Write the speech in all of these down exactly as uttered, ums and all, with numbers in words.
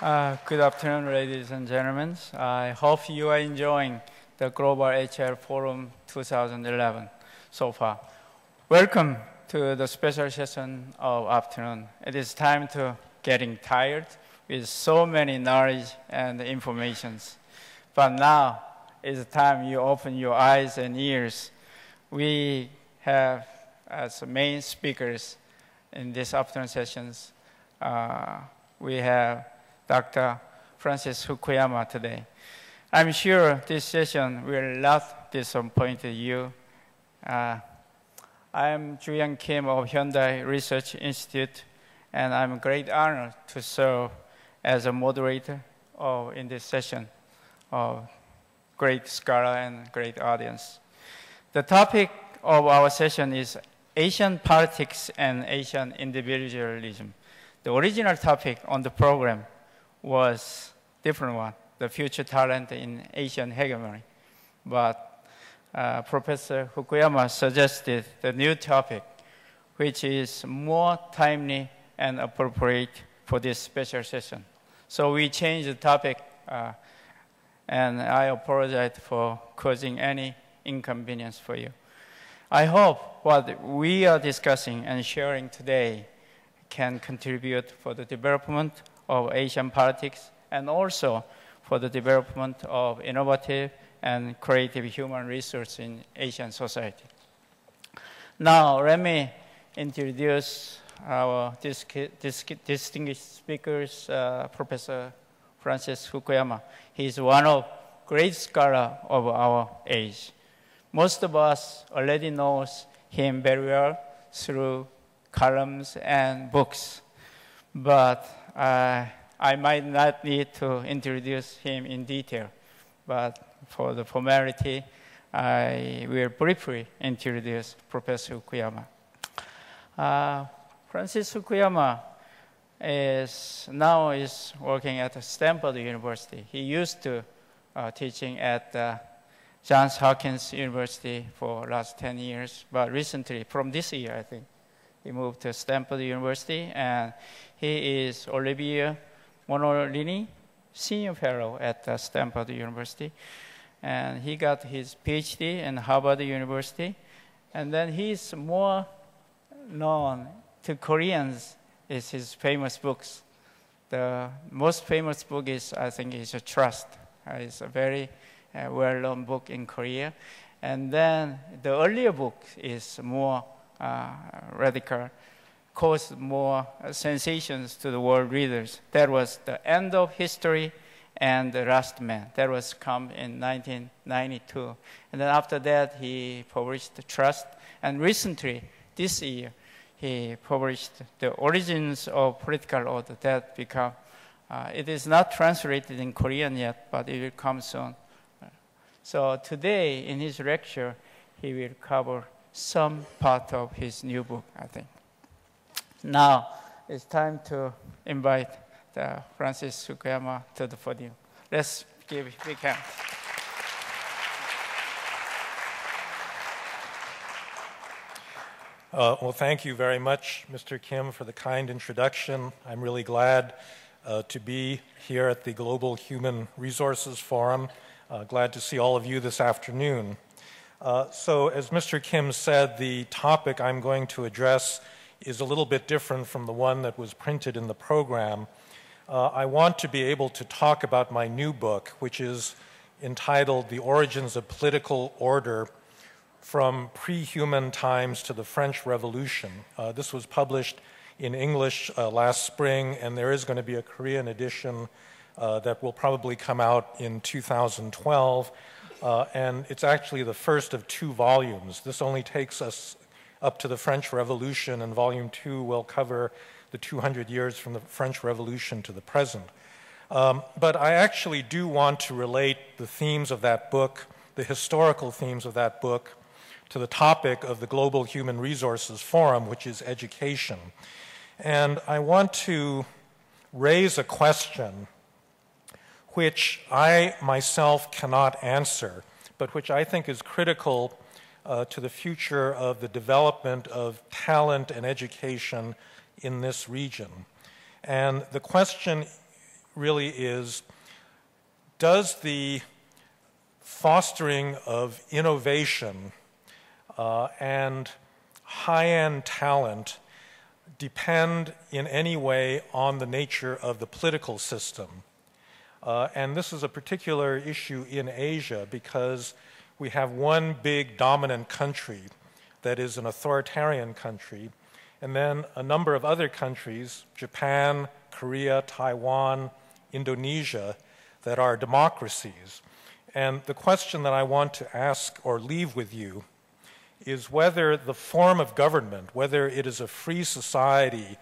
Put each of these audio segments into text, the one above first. Uh, good afternoon, ladies and gentlemen. I hope you are enjoying the Global H R Forum twenty eleven so far. Welcome to the special session of afternoon. It is time to getting tired with so many knowledge and informations. But now is the time you open your eyes and ears. We have as main speakers in this afternoon sessions, uh, we have Doctor Francis Fukuyama today. I'm sure this session will not disappoint you. Uh, I'm Joohyun Kim of Hyundai Research Institute, and I'm a great honor to serve as a moderator of, in this session of great scholar and great audience. The topic of our session is Asian politics and Asian individualism. The original topic on the program was a different one, the future talent in Asian hegemony. But uh, Professor Fukuyama suggested the new topic, which is more timely and appropriate for this special session. So we changed the topic, uh, and I apologize for causing any inconvenience for you. I hope what we are discussing and sharing today can contribute for the development of Asian politics, and also for the development of innovative and creative human resources in Asian society. Now, let me introduce our dis dis distinguished speakers, uh, Professor Francis Fukuyama. He is one of great scholars of our age. Most of us already know him very well through columns and books, but Uh, I might not need to introduce him in detail, but for the formality, I will briefly introduce Professor Fukuyama. Uh, Francis Fukuyama is now is working at Stanford University. He used to uh, teaching at uh, Johns Hopkins University for the last ten years, but recently, from this year, I think, he moved to Stanford University, and he is Olivier Monolini, Senior Fellow at uh, Stanford University. And he got his PhD in Harvard University. And then he's more known to Koreans is his famous books. The most famous book is, I think, is Trust. Uh, it's a very uh, well-known book in Korea. And then the earlier book is more uh, radical, caused more sensations to the world readers. That was The End of History and The Last Man. That was come in nineteen ninety-two. And then after that, he published Trust. And recently, this year, he published The Origins of Political Order. That become, uh, it is not translated in Korean yet, but it will come soon. So today, in his lecture, he will cover some part of his new book, I think. Now, it's time to invite the Francis Fukuyama to the podium. Let's give a big hand. Uh, well, thank you very much, Mister Kim, for the kind introduction. I'm really glad uh, to be here at the Global Human Resources Forum. Uh, glad to see all of you this afternoon. Uh, so, as Mister Kim said, the topic I'm going to address is a little bit different from the one that was printed in the program. Uh, I want to be able to talk about my new book, which is entitled The Origins of Political Order, From Pre-Human Times to the French Revolution. Uh, this was published in English uh, last spring, and there is going to be a Korean edition uh, that will probably come out in two thousand twelve. Uh, and it's actually the first of two volumes. This only takes us up to the French Revolution, and Volume two will cover the two hundred years from the French Revolution to the present. Um, but I actually do want to relate the themes of that book, the historical themes of that book, to the topic of the Global Human Resources Forum, which is education. And I want to raise a question which I myself cannot answer, but which I think is critical Uh, to the future of the development of talent and education in this region. And the question really is, does the fostering of innovation uh, and high-end talent depend in any way on the nature of the political system? Uh, and this is a particular issue in Asia because we have one big dominant country that is an authoritarian country, and then a number of other countries, Japan, Korea, Taiwan, Indonesia, that are democracies. And the question that I want to ask or leave with you is whether the form of government, whether it is a free society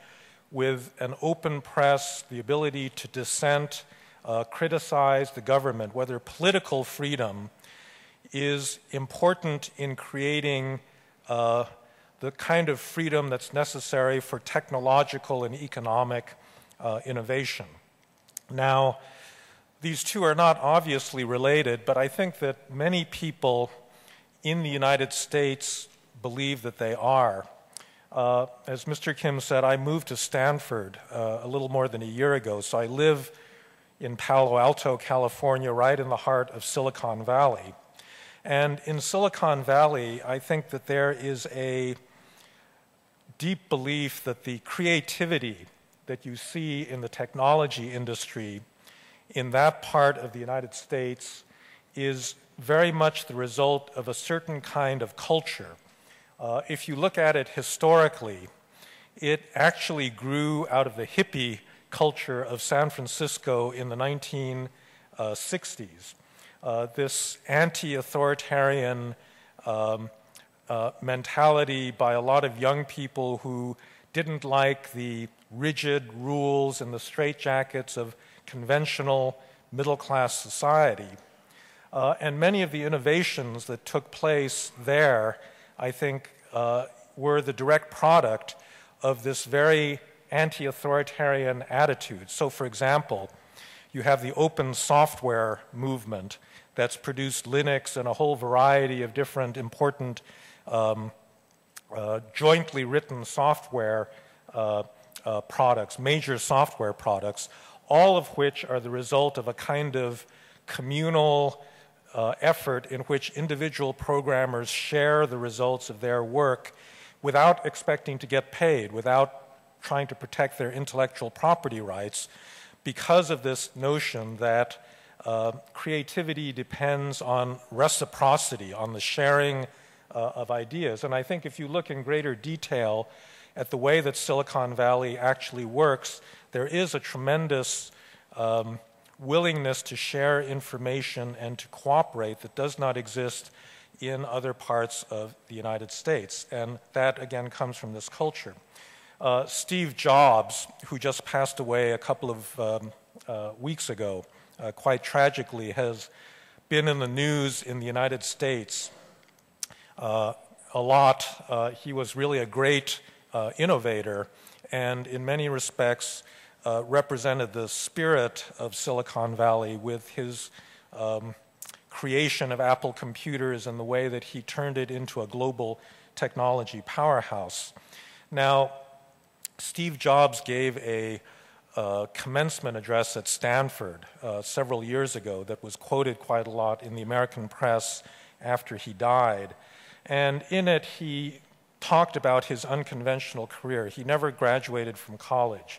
with an open press, the ability to dissent, uh, criticize the government, whether political freedom is important in creating uh, the kind of freedom that's necessary for technological and economic uh, innovation. Now, these two are not obviously related, but I think that many people in the United States believe that they are. Uh, as Mister Kim said, I moved to Stanford uh, a little more than a year ago, so I live in Palo Alto, California, right in the heart of Silicon Valley. And in Silicon Valley, I think that there is a deep belief that the creativity that you see in the technology industry in that part of the United States is very much the result of a certain kind of culture. Uh, if you look at it historically, it actually grew out of the hippie culture of San Francisco in the nineteen sixties. Uh, this anti-authoritarian um, uh, mentality by a lot of young people who didn't like the rigid rules and the straitjackets of conventional middle-class society. Uh, and many of the innovations that took place there, I think, uh, were the direct product of this very anti-authoritarian attitude. So, for example, you have the open software movement that's produced Linux and a whole variety of different important um, uh, jointly written software uh, uh, products, major software products, all of which are the result of a kind of communal Uh, effort in which individual programmers share the results of their work without expecting to get paid, without trying to protect their intellectual property rights, because of this notion that uh, creativity depends on reciprocity, on the sharing uh, of ideas. And I think if you look in greater detail at the way that Silicon Valley actually works, there is a tremendous um, willingness to share information and to cooperate that does not exist in other parts of the United States. And that, again, comes from this culture. Uh, Steve Jobs, who just passed away a couple of um, uh, weeks ago, uh, quite tragically, has been in the news in the United States uh, a lot. Uh, he was really a great uh, innovator, and in many respects, Uh, represented the spirit of Silicon Valley with his um, creation of Apple computers and the way that he turned it into a global technology powerhouse. Now, Steve Jobs gave a uh, commencement address at Stanford uh, several years ago that was quoted quite a lot in the American press after he died. And in it, he talked about his unconventional career. He never graduated from college.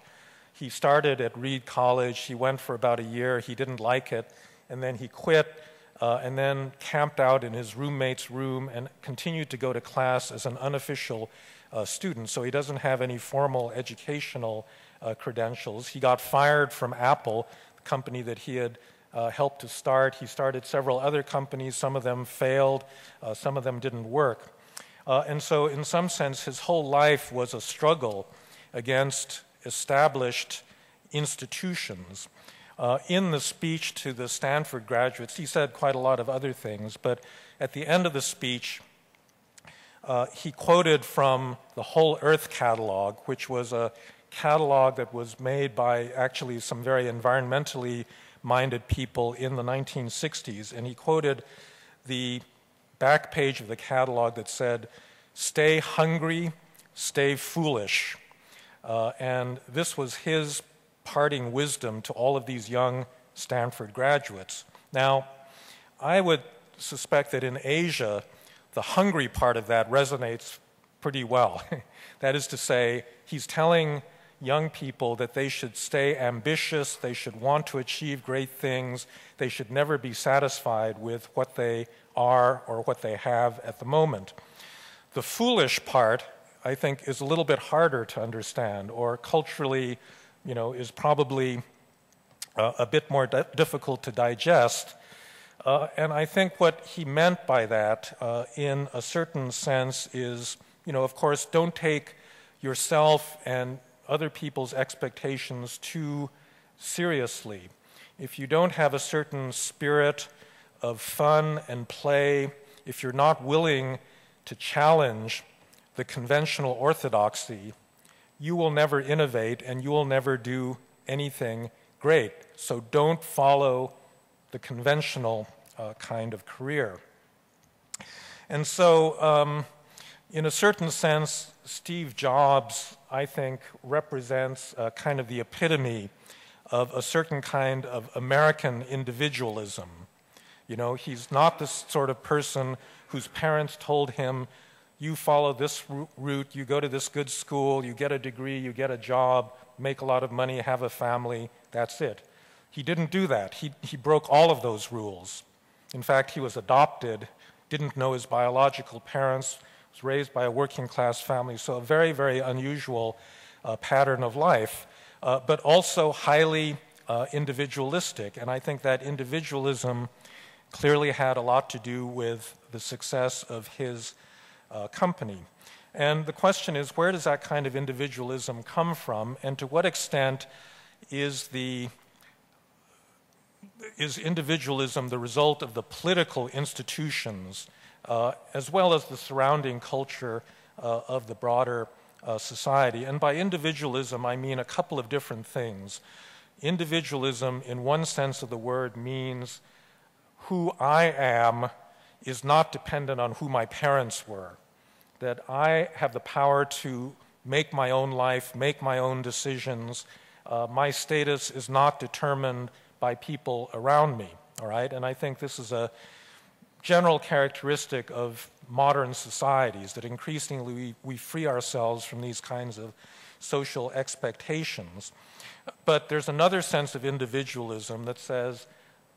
He started at Reed College, he went for about a year, he didn't like it, and then he quit, uh, and then camped out in his roommate's room and continued to go to class as an unofficial uh, student, so he doesn't have any formal educational uh, credentials. He got fired from Apple, the company that he had uh, helped to start. He started several other companies, some of them failed, uh, some of them didn't work. Uh, and so in some sense, his whole life was a struggle against established institutions. Uh, in the speech to the Stanford graduates, he said quite a lot of other things, but at the end of the speech, uh, he quoted from the Whole Earth Catalog, which was a catalog that was made by actually some very environmentally minded people in the nineteen sixties, and he quoted the back page of the catalog that said, "Stay hungry, stay foolish." Uh, and this was his parting wisdom to all of these young Stanford graduates. Now, I would suspect that in Asia, the hungry part of that resonates pretty well. That is to say, he's telling young people that they should stay ambitious, they should want to achieve great things, they should never be satisfied with what they are or what they have at the moment. The foolish part, I think, is a little bit harder to understand, or culturally, you know, is probably uh, a bit more di- difficult to digest. Uh, and I think what he meant by that, uh, in a certain sense, is, you know, of course, don't take yourself and other people's expectations too seriously. If you don't have a certain spirit of fun and play, if you're not willing to challenge the conventional orthodoxy, you will never innovate and you will never do anything great. So don't follow the conventional uh, kind of career. And so, um, in a certain sense, Steve Jobs, I think, represents uh, kind of the epitome of a certain kind of American individualism. You know, he's not the sort of person whose parents told him, you follow this route, you go to this good school, you get a degree, you get a job, make a lot of money, have a family, that's it. He didn't do that. He, he broke all of those rules. In fact, he was adopted, didn't know his biological parents, was raised by a working-class family, so a very, very unusual uh, pattern of life, uh, but also highly uh, individualistic. And I think that individualism clearly had a lot to do with the success of his uh, company. And the question is, where does that kind of individualism come from, and to what extent is the is individualism the result of the political institutions uh, as well as the surrounding culture uh, of the broader uh, society? And by individualism, I mean a couple of different things. Individualism, in one sense of the word, means who I am is not dependent on who my parents were, that I have the power to make my own life, make my own decisions. Uh, my status is not determined by people around me, all right? And I think this is a general characteristic of modern societies, that increasingly we, we free ourselves from these kinds of social expectations. But there's another sense of individualism that says,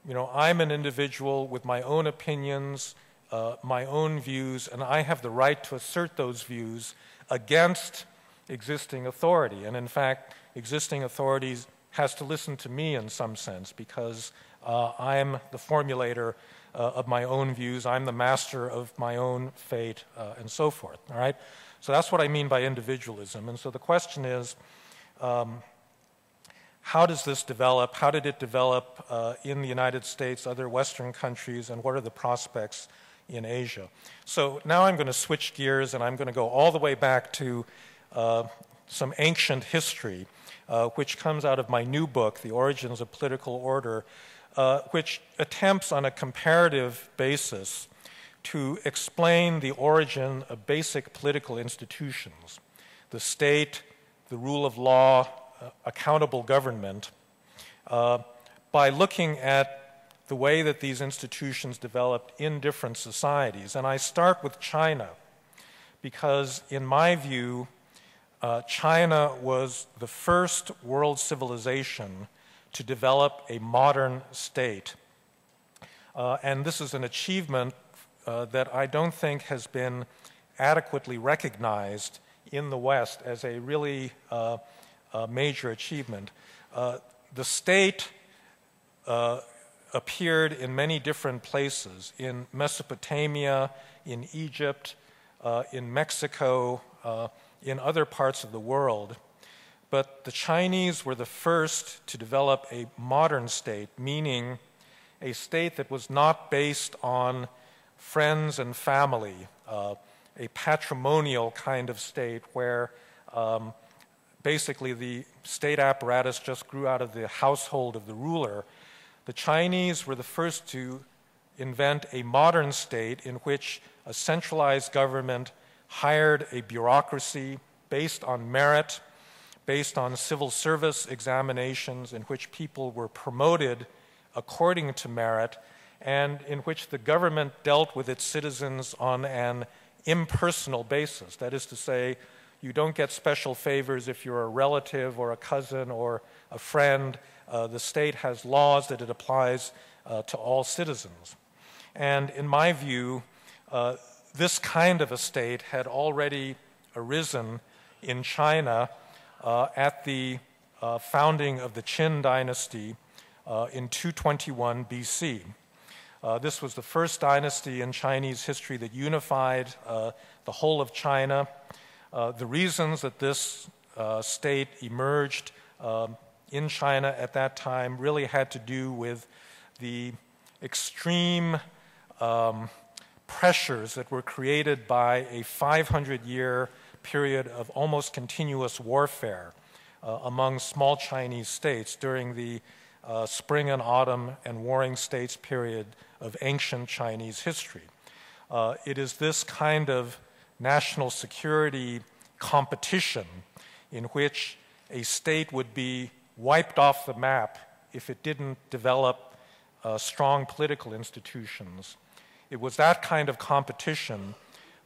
you know, I'm an individual with my own opinions, uh, my own views, and I have the right to assert those views against existing authority. And in fact, existing authorities has to listen to me in some sense, because uh, I'm the formulator uh, of my own views, I'm the master of my own fate, uh, and so forth, all right? So that's what I mean by individualism. And so the question is, um, how does this develop? How did it develop uh, in the United States, other Western countries, and what are the prospects in Asia? So now I'm going to switch gears, and I'm going to go all the way back to uh, some ancient history, uh, which comes out of my new book, The Origins of Political Order, uh, which attempts on a comparative basis to explain the origin of basic political institutions, the state, the rule of law, accountable government, uh, by looking at the way that these institutions developed in different societies. And I start with China because, in my view, uh, China was the first world civilization to develop a modern state. Uh, and this is an achievement uh, that I don't think has been adequately recognized in the West as a really uh, A major achievement. Uh, the state uh, appeared in many different places, in Mesopotamia, in Egypt, uh, in Mexico, uh, in other parts of the world. But the Chinese were the first to develop a modern state, meaning a state that was not based on friends and family, uh, a patrimonial kind of state where um, basically the state apparatus just grew out of the household of the ruler. The Chinese were the first to invent a modern state in which a centralized government hired a bureaucracy based on merit, based on civil service examinations in which people were promoted according to merit and in which the government dealt with its citizens on an impersonal basis. That is to say, you don't get special favors if you're a relative or a cousin or a friend. Uh, the state has laws that it applies uh, to all citizens. And in my view, uh, this kind of a state had already arisen in China uh, at the uh, founding of the Qin Dynasty uh, in two twenty-one B C. Uh, this was the first dynasty in Chinese history that unified uh, the whole of China. Uh, the reasons that this uh, state emerged uh, in China at that time really had to do with the extreme um, pressures that were created by a five hundred year period of almost continuous warfare uh, among small Chinese states during the Uh, Spring and Autumn and Warring States period of ancient Chinese history. Uh, it is this kind of national security competition in which a state would be wiped off the map if it didn't develop uh, strong political institutions. It was that kind of competition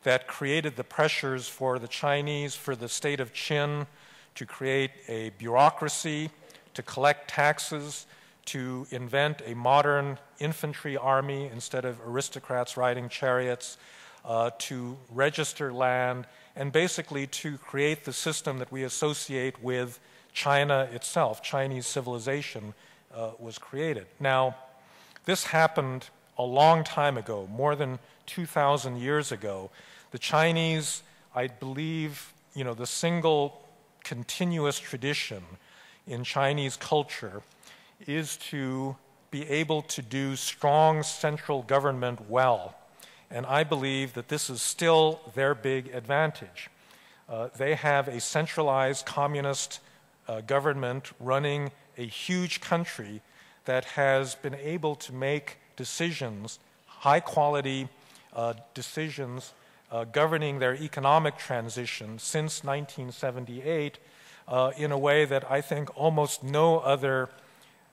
that created the pressures for the Chinese, for the state of Qin to create a bureaucracy, to collect taxes, to invent a modern infantry army instead of aristocrats riding chariots, uh, to register land, and basically to create the system that we associate with China itself. Chinese civilization uh, was created. Now, this happened a long time ago, more than two thousand years ago. The Chinese, I believe, you know, the single continuous tradition in Chinese culture is to be able to do strong central government well. And I believe that this is still their big advantage. Uh, they have a centralized communist uh, government running a huge country that has been able to make decisions, high quality uh, decisions uh, governing their economic transition since nineteen seventy-eight, Uh, in a way that I think almost no other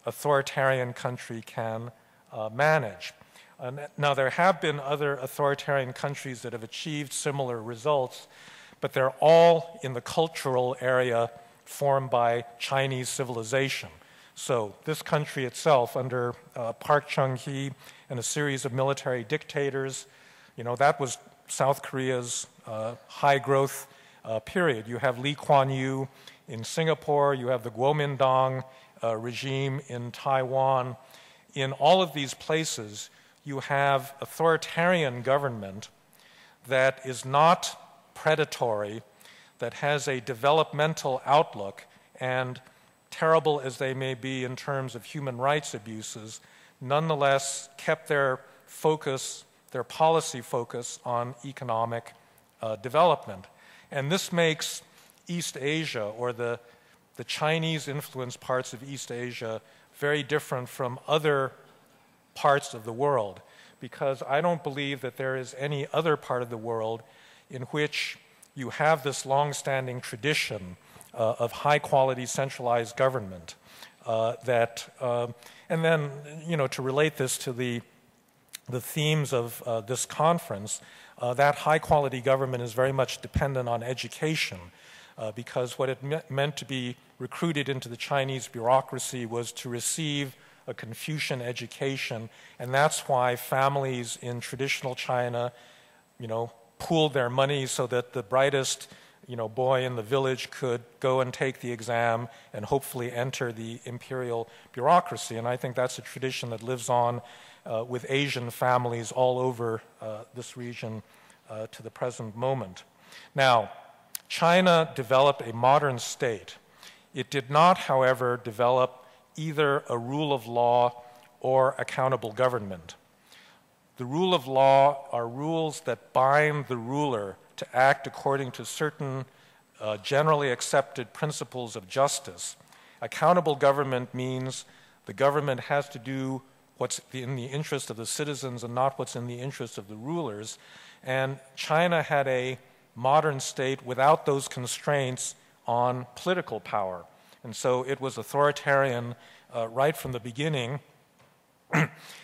authoritarian country can uh, manage. Uh, now, there have been other authoritarian countries that have achieved similar results, but they're all in the cultural area formed by Chinese civilization. So this country itself, under uh, Park Chung-hee and a series of military dictators, you know, that was South Korea's uh, high growth uh, period. You have Lee Kuan Yew in Singapore, you have the Kuomintang uh, regime in Taiwan. In all of these places, you have authoritarian government that is not predatory, that has a developmental outlook, and terrible as they may be in terms of human rights abuses, nonetheless kept their focus, their policy focus on economic uh, development. And this makes East Asia, or the, the Chinese-influenced parts of East Asia, very different from other parts of the world, because I don't believe that there is any other part of the world in which you have this long-standing tradition uh, of high-quality centralized government. Uh, that, uh, and then, you know, to relate this to the, the themes of uh, this conference, uh, that high-quality government is very much dependent on education. Uh, because what it me meant to be recruited into the Chinese bureaucracy was to receive a Confucian education, and that's why families in traditional China, you know, pooled their money so that the brightest, you know, boy in the village could go and take the exam and hopefully enter the imperial bureaucracy. And I think that's a tradition that lives on uh, with Asian families all over uh, this region uh, to the present moment. Now, China developed a modern state. It did not, however, develop either a rule of law or accountable government. The rule of law are rules that bind the ruler to act according to certain uh, generally accepted principles of justice. Accountable government means the government has to do what's in the interest of the citizens and not what's in the interest of the rulers. And China had a modern state without those constraints on political power. And so it was authoritarian uh, right from the beginning.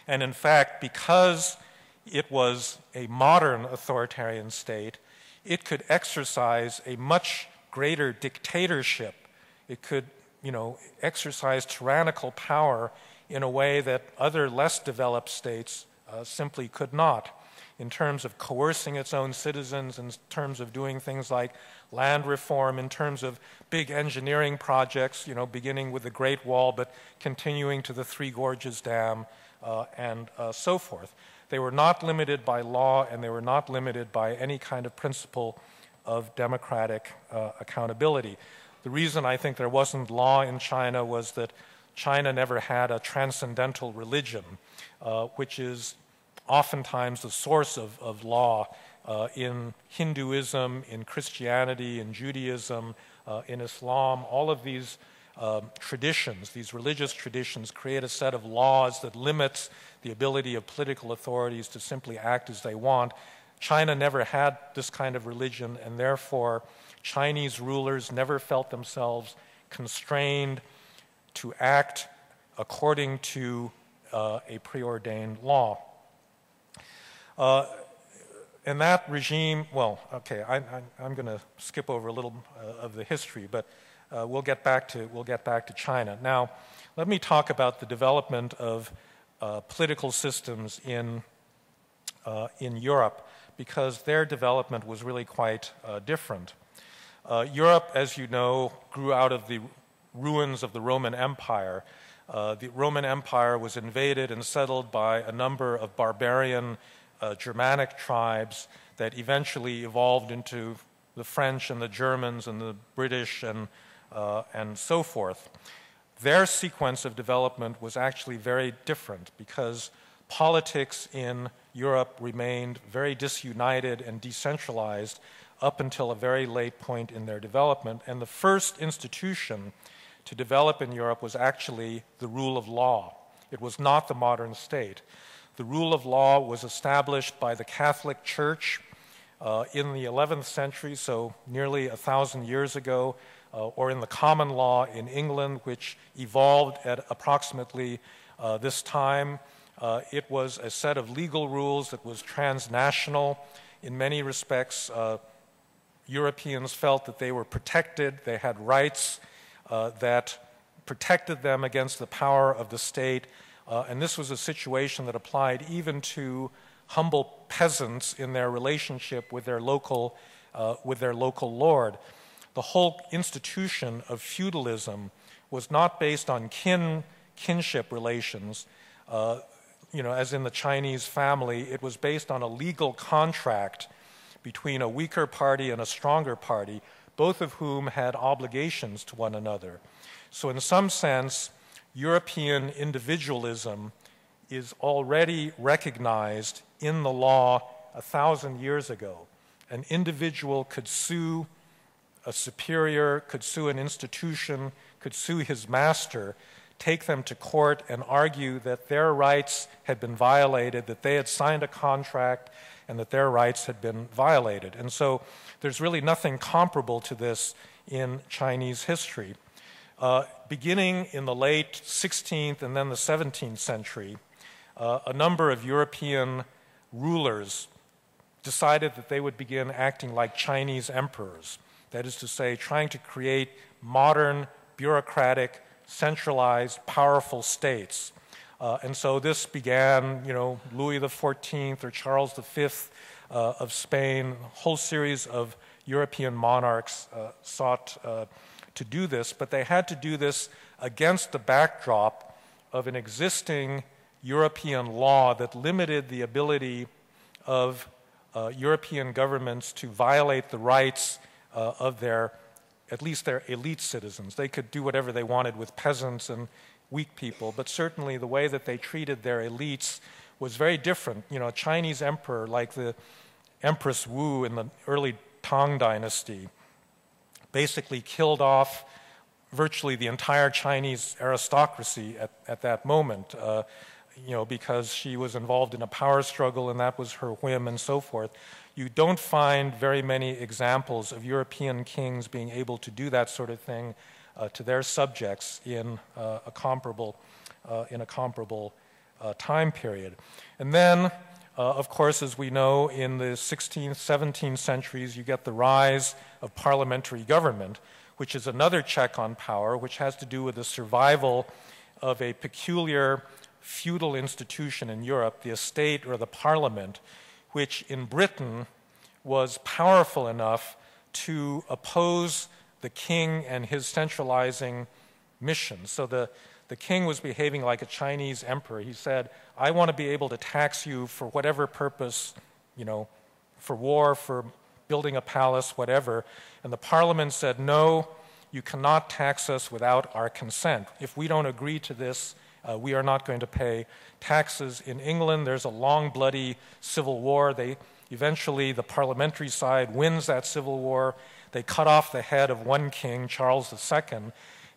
And in fact, because it was a modern authoritarian state, it could exercise a much greater dictatorship. It could, you know, exercise tyrannical power in a way that other less developed states uh, simply could not, in terms of coercing its own citizens, in terms of doing things like land reform, in terms of big engineering projects, you know, beginning with the Great Wall but continuing to the Three Gorges Dam uh, and uh, so forth. They were not limited by law, and they were not limited by any kind of principle of democratic uh, accountability. The reason I think there wasn't law in China was that China never had a transcendental religion, uh, which is oftentimes the source of, of law uh, in Hinduism, in Christianity, in Judaism, uh, in Islam. All of these uh, traditions, these religious traditions, create a set of laws that limits the ability of political authorities to simply act as they want. China never had this kind of religion, and therefore Chinese rulers never felt themselves constrained to act according to uh, a preordained law. Uh, and that regime, well, okay, I, I, I'm going to skip over a little uh, of the history, but uh, we'll get back to we'll get back to China. Now, let me talk about the development of uh, political systems in uh, in Europe, because their development was really quite uh, different. Uh, Europe, as you know, grew out of the ruins of the Roman Empire. Uh, the Roman Empire was invaded and settled by a number of barbarian Uh, Germanic tribes that eventually evolved into the French and the Germans and the British and, uh, and so forth. Their sequence of development was actually very different, because politics in Europe remained very disunited and decentralized up until a very late point in their development. And the first institution to develop in Europe was actually the rule of law. It was not the modern state. The rule of law was established by the Catholic Church uh, in the eleventh century, so nearly a thousand years ago, uh, or in the common law in England, which evolved at approximately uh, this time. Uh, it was a set of legal rules that was transnational. In many respects, uh, Europeans felt that they were protected, they had rights uh, that protected them against the power of the state. Uh, and this was a situation that applied even to humble peasants in their relationship with their local, uh, with their local lord. The whole institution of feudalism was not based on kin, kinship relations, uh, you know, as in the Chinese family. It was based on a legal contract between a weaker party and a stronger party, both of whom had obligations to one another. So in some sense, European individualism is already recognized in the law a thousand years ago. An individual could sue a superior, could sue an institution, could sue his master, take them to court and argue that their rights had been violated, that they had signed a contract, and that their rights had been violated. And so there's really nothing comparable to this in Chinese history. Uh, beginning in the late sixteenth and then the seventeenth century, uh, a number of European rulers decided that they would begin acting like Chinese emperors. That is to say, trying to create modern, bureaucratic, centralized, powerful states. Uh, and so this began, you know, Louis the fourteenth or Charles the fifth uh, of Spain. A whole series of European monarchs uh, sought uh, to do this, but they had to do this against the backdrop of an existing European law that limited the ability of uh, European governments to violate the rights uh, of their, at least their elite citizens. They could do whatever they wanted with peasants and weak people, but certainly the way that they treated their elites was very different. You know, a Chinese emperor like the Empress Wu in the early Tang Dynasty basically killed off virtually the entire Chinese aristocracy at, at that moment. Uh, you know, because she was involved in a power struggle and that was her whim and so forth. You don't find very many examples of European kings being able to do that sort of thing uh, to their subjects in uh, a comparable, uh, in a comparable uh, time period. And then, Uh, of course, as we know, in the sixteenth, seventeenth centuries, you get the rise of parliamentary government, which is another check on power, which has to do with the survival of a peculiar feudal institution in Europe, the estate or the parliament, which in Britain was powerful enough to oppose the king and his centralizing mission. So the The king was behaving like a Chinese emperor. He said, I want to be able to tax you for whatever purpose, you know, for war, for building a palace, whatever. And the parliament said, no, you cannot tax us without our consent. If we don't agree to this, uh, we are not going to pay taxes. In England, there's a long, bloody civil war. They, eventually, the parliamentary side wins that civil war. They cut off the head of one king, Charles the Second.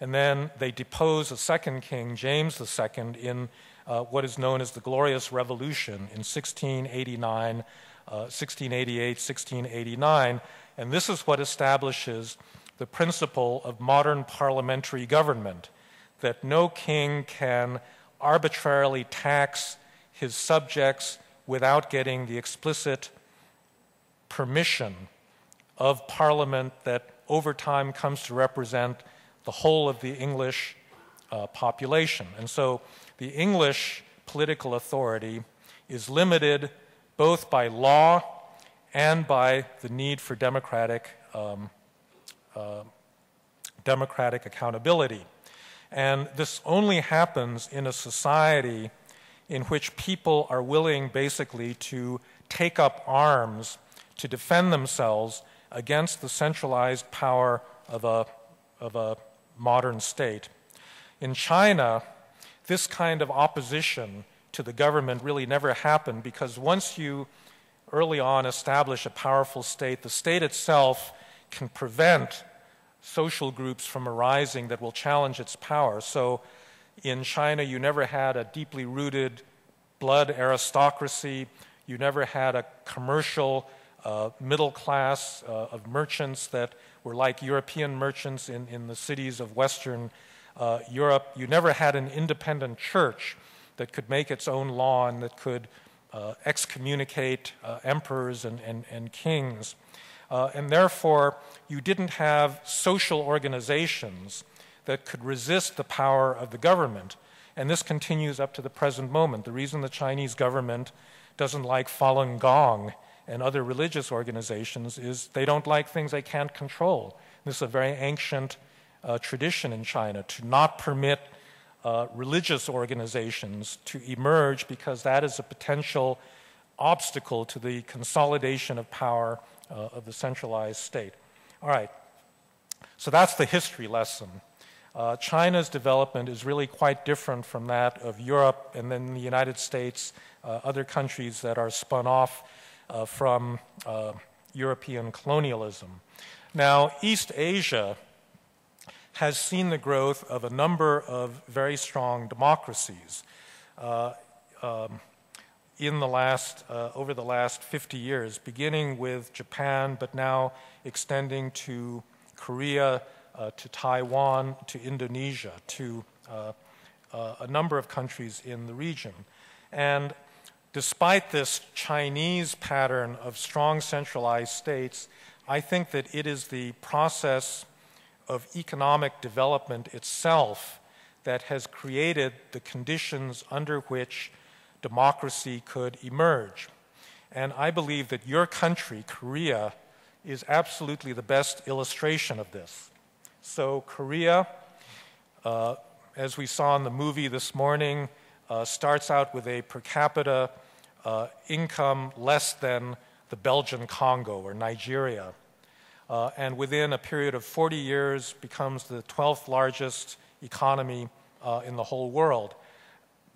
And then they depose a second king, James the Second, in uh, what is known as the Glorious Revolution in sixteen eighty-nine, uh, sixteen eighty-eight, sixteen eighty-nine. And this is what establishes the principle of modern parliamentary government, that no king can arbitrarily tax his subjects without getting the explicit permission of Parliament that over time comes to represent the whole of the English uh, population. And so the English political authority is limited both by law and by the need for democratic, um, uh, democratic accountability. And this only happens in a society in which people are willing basically to take up arms to defend themselves against the centralized power of a, of a modern state. In China, this kind of opposition to the government really never happened, because once you early on establish a powerful state, the state itself can prevent social groups from arising that will challenge its power. So in China, you never had a deeply rooted blood aristocracy. You never had a commercial uh, middle class uh, of merchants that were like European merchants in, in the cities of Western uh, Europe. You never had an independent church that could make its own law and that could uh, excommunicate uh, emperors and, and, and kings. Uh, and therefore, you didn't have social organizations that could resist the power of the government. And this continues up to the present moment. The reason the Chinese government doesn't like Falun Gong and other religious organizations is they don't like things they can't control. This is a very ancient uh, tradition in China to not permit uh, religious organizations to emerge, because that is a potential obstacle to the consolidation of power uh, of the centralized state. All right, so that's the history lesson. Uh, China's development is really quite different from that of Europe and then the United States, uh, other countries that are spun off Uh, from uh, European colonialism. Now, East Asia has seen the growth of a number of very strong democracies uh, um, in the last, uh, over the last fifty years, beginning with Japan, but now extending to Korea, uh, to Taiwan, to Indonesia, to uh, uh, a number of countries in the region. And despite this Chinese pattern of strong centralized states, I think that it is the process of economic development itself that has created the conditions under which democracy could emerge. And I believe that your country, Korea, is absolutely the best illustration of this. So Korea, uh, as we saw in the movie this morning, uh, starts out with a per capita Uh, income less than the Belgian Congo or Nigeria. Uh, and within a period of forty years becomes the twelfth largest economy uh, in the whole world.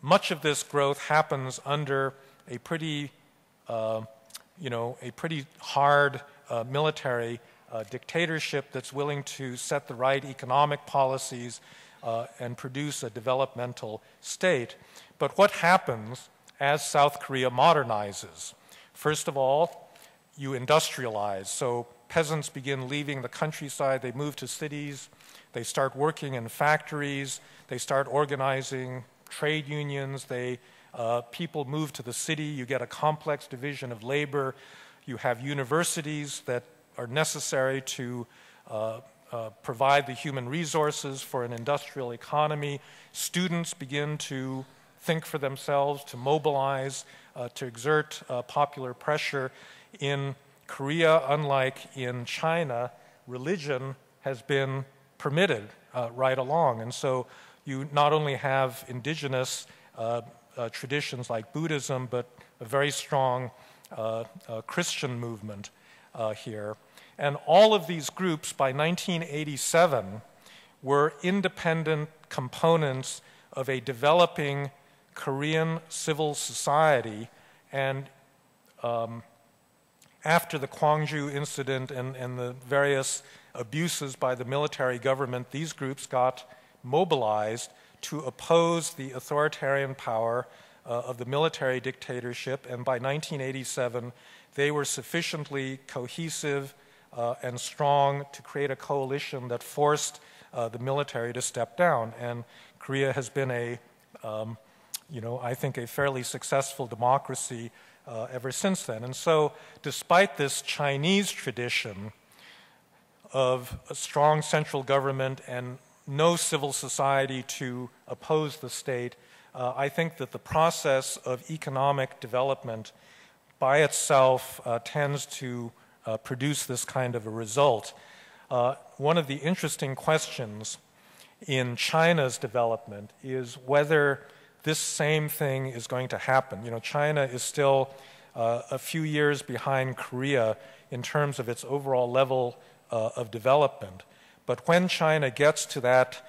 Much of this growth happens under a pretty, uh, you know, a pretty hard uh, military uh, dictatorship that's willing to set the right economic policies uh, and produce a developmental state. But what happens as South Korea modernizes? First of all, you industrialize. So peasants begin leaving the countryside. They move to cities. They start working in factories. They start organizing trade unions. They, uh, people move to the city. You get a complex division of labor. You have universities that are necessary to uh, uh, provide the human resources for an industrial economy. Students begin to think for themselves, to mobilize, uh, to exert uh, popular pressure. In Korea, unlike in China, religion has been permitted uh, right along. And so you not only have indigenous uh, uh, traditions like Buddhism, but a very strong uh, uh, Christian movement uh, here. And all of these groups by nineteen eighty-seven were independent components of a developing Korean civil society. And um, after the Kwangju incident and, and the various abuses by the military government, these groups got mobilized to oppose the authoritarian power uh, of the military dictatorship. And by nineteen eighty-seven, they were sufficiently cohesive uh, and strong to create a coalition that forced uh, the military to step down. And Korea has been a, um, you know, I think a fairly successful democracy uh, ever since then. And so despite this Chinese tradition of a strong central government and no civil society to oppose the state, uh, I think that the process of economic development by itself uh, tends to uh, produce this kind of a result. Uh, one of the interesting questions in China's development is whether this same thing is going to happen. You know, China is still uh, a few years behind Korea in terms of its overall level uh, of development. But when China gets to that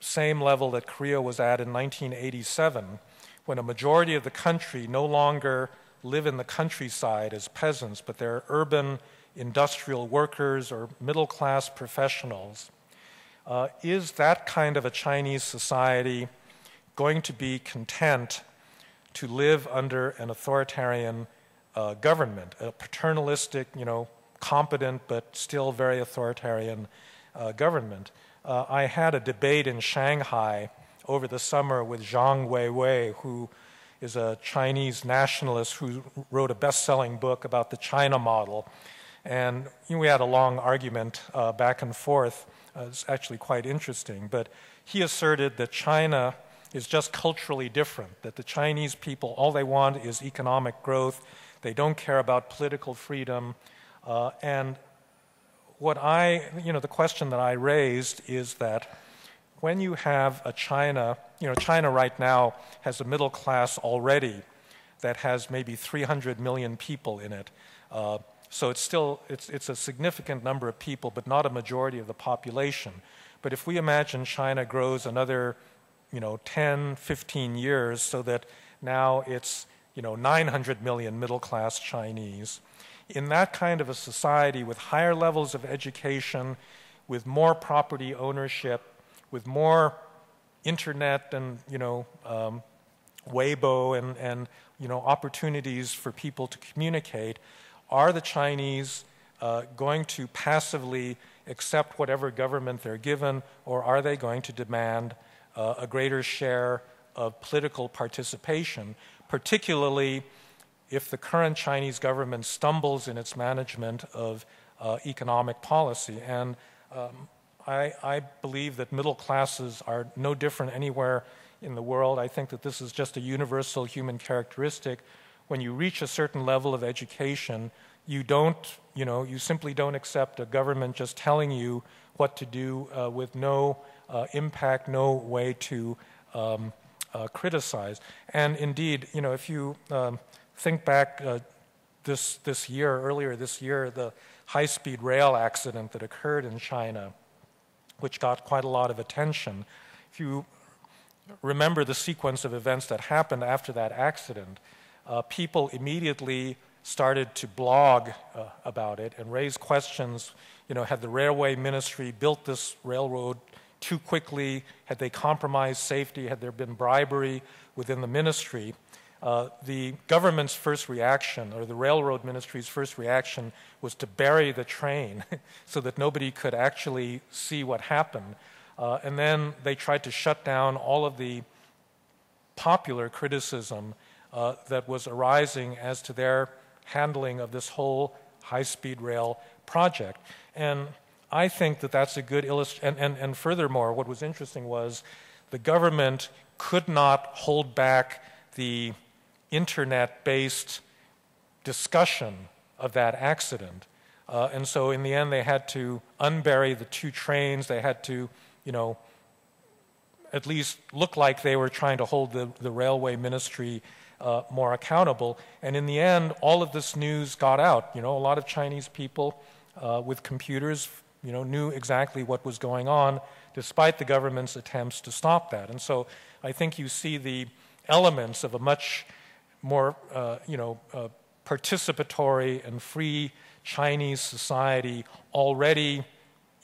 same level that Korea was at in nineteen eighty-seven, when a majority of the country no longer live in the countryside as peasants, but they're urban industrial workers or middle-class professionals, uh, is that kind of a Chinese society going to be content to live under an authoritarian uh, government, a paternalistic, you know, competent but still very authoritarian Uh, government? Uh, I had a debate in Shanghai over the summer with Zhang Weiwei, who is a Chinese nationalist who wrote a best-selling book about the China model. And you know, we had a long argument uh, back and forth. Uh, it's actually quite interesting. But he asserted that China is just culturally different, that the Chinese people, all they want is economic growth. They don't care about political freedom. Uh, and What I, you know, the question that I raised is that when you have a China, you know, China right now has a middle class already that has maybe three hundred million people in it. Uh, so it's still, it's, it's a significant number of people, but not a majority of the population. But if we imagine China grows another, you know, ten, fifteen years so that now it's, you know, nine hundred million middle class Chinese, in that kind of a society with higher levels of education, with more property ownership, with more internet and, you know, um, Weibo and, and, you know, opportunities for people to communicate, are the Chinese uh, going to passively accept whatever government they're given, or are they going to demand uh, a greater share of political participation, particularly if the current Chinese government stumbles in its management of uh, economic policy? And um, I, I believe that middle classes are no different anywhere in the world. I think that this is just a universal human characteristic. When you reach a certain level of education, you don't, you know, you simply don't accept a government just telling you what to do uh, with no uh, impact, no way to um, uh, criticize. And indeed, you know, if you, um, think back uh, this, this year, earlier this year, the high-speed rail accident that occurred in China, which got quite a lot of attention. If you remember the sequence of events that happened after that accident, uh, people immediately started to blog uh, about it and raise questions. You know, had the railway ministry built this railroad too quickly? Had they compromised safety? Had there been bribery within the ministry? Uh, the government's first reaction, or the railroad ministry's first reaction, was to bury the train so that nobody could actually see what happened. Uh, and then they tried to shut down all of the popular criticism uh, that was arising as to their handling of this whole high-speed rail project. And I think that that's a good illustration. And, and, and furthermore, what was interesting was the government could not hold back the internet-based discussion of that accident. Uh, and so in the end, they had to unbury the two trains. They had to, you know, at least look like they were trying to hold the, the railway ministry uh, more accountable. And in the end, all of this news got out. You know, a lot of Chinese people uh, with computers, you know, knew exactly what was going on, despite the government's attempts to stop that. And so I think you see the elements of a much more, uh, you know, uh, participatory and free Chinese society already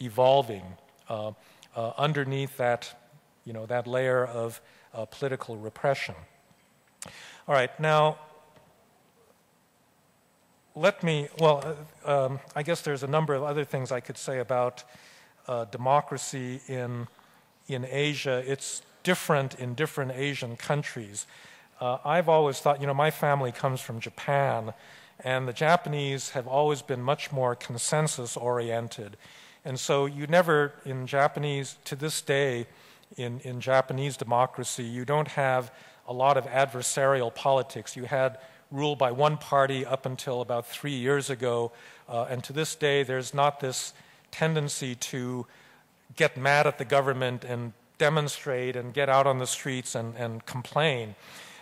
evolving uh, uh, underneath that, you know, that layer of uh, political repression. All right, now let me, well, uh, um, I guess there's a number of other things I could say about uh, democracy in, in Asia. It's different in different Asian countries. Uh, I've always thought, you know, my family comes from Japan, and the Japanese have always been much more consensus-oriented. And so you never, in Japanese, to this day, in, in Japanese democracy, you don't have a lot of adversarial politics. You had rule by one party up until about three years ago, uh, and to this day, there's not this tendency to get mad at the government and demonstrate and get out on the streets and, and complain.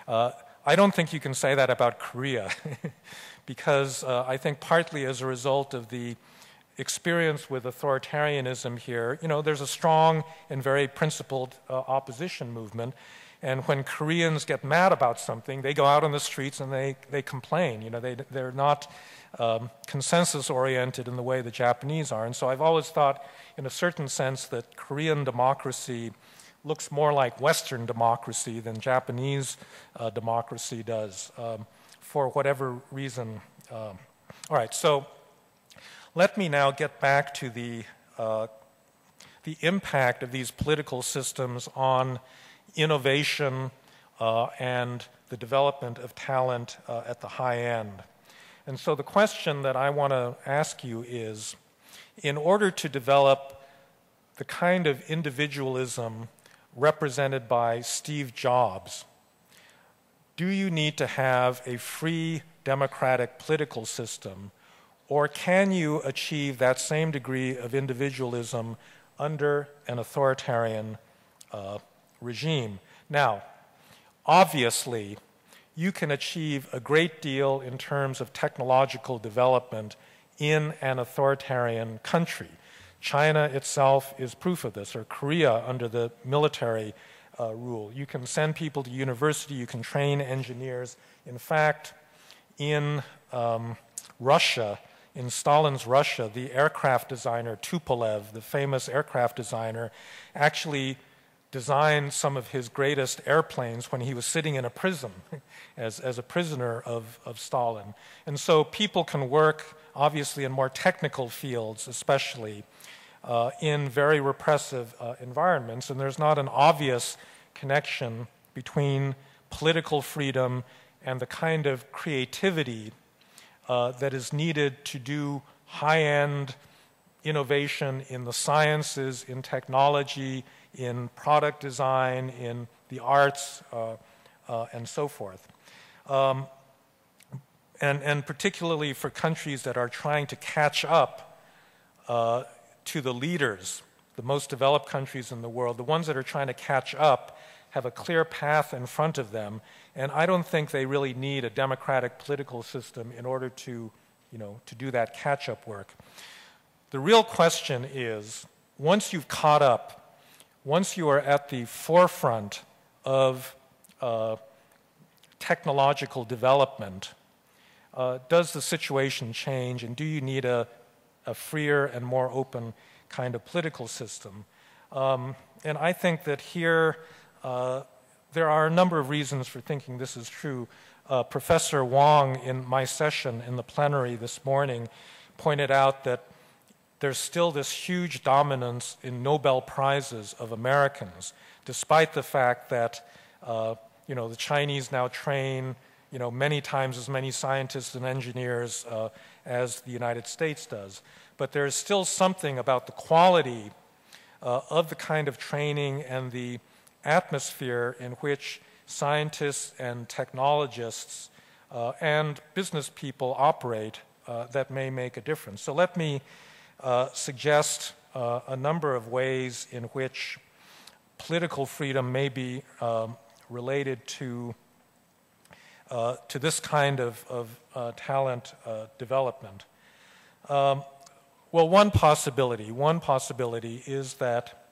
Uh, I don't think you can say that about Korea because uh, I think partly as a result of the experience with authoritarianism here, you know, there's a strong and very principled uh, opposition movement, and when Koreans get mad about something, they go out on the streets and they, they complain. You know, they, they're not um, consensus-oriented in the way the Japanese are. And so I've always thought, in a certain sense, that Korean democracy looks more like Western democracy than Japanese uh, democracy does, um, for whatever reason. Um, all right, so let me now get back to the, uh, the impact of these political systems on innovation uh, and the development of talent uh, at the high end. And so the question that I want to ask you is, in order to develop the kind of individualism represented by Steve Jobs, do you need to have a free democratic political system, or can you achieve that same degree of individualism under an authoritarian uh, regime? Now, obviously, you can achieve a great deal in terms of technological development in an authoritarian country. China itself is proof of this, or Korea under the military uh, rule. You can send people to university, you can train engineers. In fact, in um, Russia, in Stalin's Russia, the aircraft designer Tupolev, the famous aircraft designer, actually designed some of his greatest airplanes when he was sitting in a prison as, as a prisoner of, of Stalin. And so people can work, obviously, in more technical fields, especially, Uh, in very repressive uh, environments, and there's not an obvious connection between political freedom and the kind of creativity uh, that is needed to do high-end innovation in the sciences, in technology, in product design, in the arts, uh, uh, and so forth. Um, and, and particularly for countries that are trying to catch up uh, to the leaders, the most developed countries in the world, the ones that are trying to catch up have a clear path in front of them, and I don't think they really need a democratic political system in order to, you know, to do that catch-up work. The real question is, once you've caught up, once you are at the forefront of uh, technological development, uh, does the situation change, and do you need a a freer and more open kind of political system? Um, and I think that here uh, there are a number of reasons for thinking this is true. Uh, Professor Wong, in my session in the plenary this morning, pointed out that there's still this huge dominance in Nobel Prizes of Americans, despite the fact that uh, you know, the Chinese now train you know, many times as many scientists and engineers uh, as the United States does. But there is still something about the quality uh, of the kind of training and the atmosphere in which scientists and technologists uh, and business people operate uh, that may make a difference. So let me uh, suggest uh, a number of ways in which political freedom may be um, related to, uh, to this kind of, of uh, talent uh, development. Um, well, one possibility, one possibility is that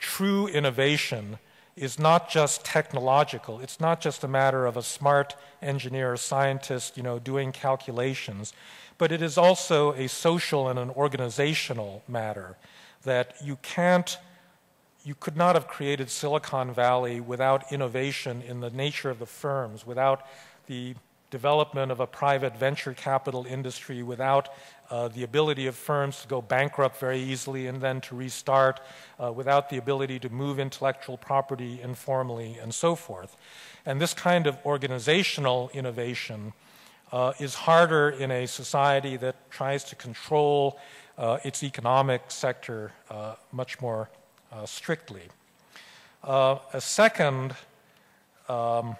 true innovation is not just technological. It's not just a matter of a smart engineer or scientist, you know, doing calculations, but it is also a social and an organizational matter that you can't, you could not have created Silicon Valley without innovation in the nature of the firms, without the development of a private venture capital industry, without uh, the ability of firms to go bankrupt very easily and then to restart, uh, without the ability to move intellectual property informally and so forth. And this kind of organizational innovation uh, is harder in a society that tries to control uh, its economic sector uh, much more uh, strictly. Uh, a second um,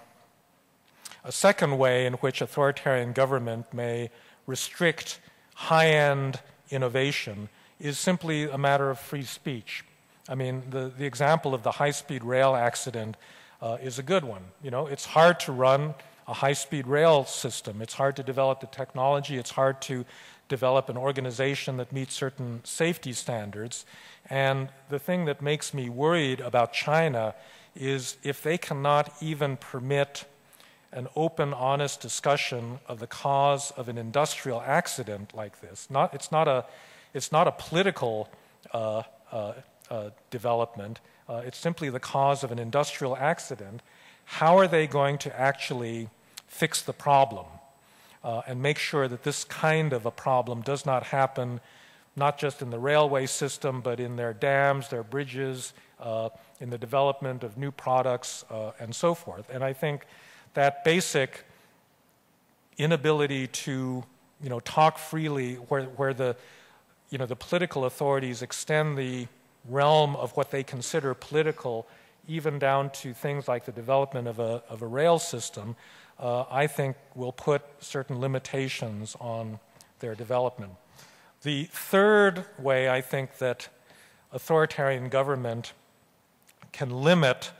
A second way in which authoritarian government may restrict high-end innovation is simply a matter of free speech. I mean, the, the example of the high-speed rail accident uh, is a good one. You know, it's hard to run a high-speed rail system. It's hard to develop the technology. It's hard to develop an organization that meets certain safety standards. And the thing that makes me worried about China is if they cannot even permit an open, honest discussion of the cause of an industrial accident like this. Not, it's, not a, it's not a political uh, uh, uh, development. Uh, it's simply the cause of an industrial accident. How are they going to actually fix the problem uh, and make sure that this kind of a problem does not happen, not just in the railway system, but in their dams, their bridges, uh, in the development of new products, uh, and so forth? And I think that basic inability to, you know, talk freely, where, where the, you know, the political authorities extend the realm of what they consider political, even down to things like the development of a, of a rail system, uh, I think will put certain limitations on their development. The third way I think that authoritarian government can limit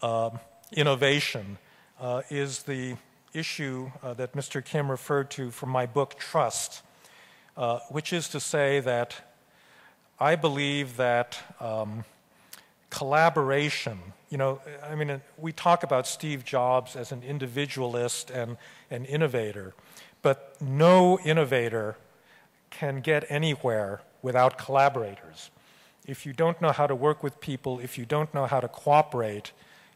uh, innovation Uh, is the issue uh, that Mister Kim referred to from my book, Trust, uh, which is to say that I believe that um, collaboration, you know, I mean, we talk about Steve Jobs as an individualist and an innovator, but no innovator can get anywhere without collaborators. If you don't know how to work with people, if you don't know how to cooperate,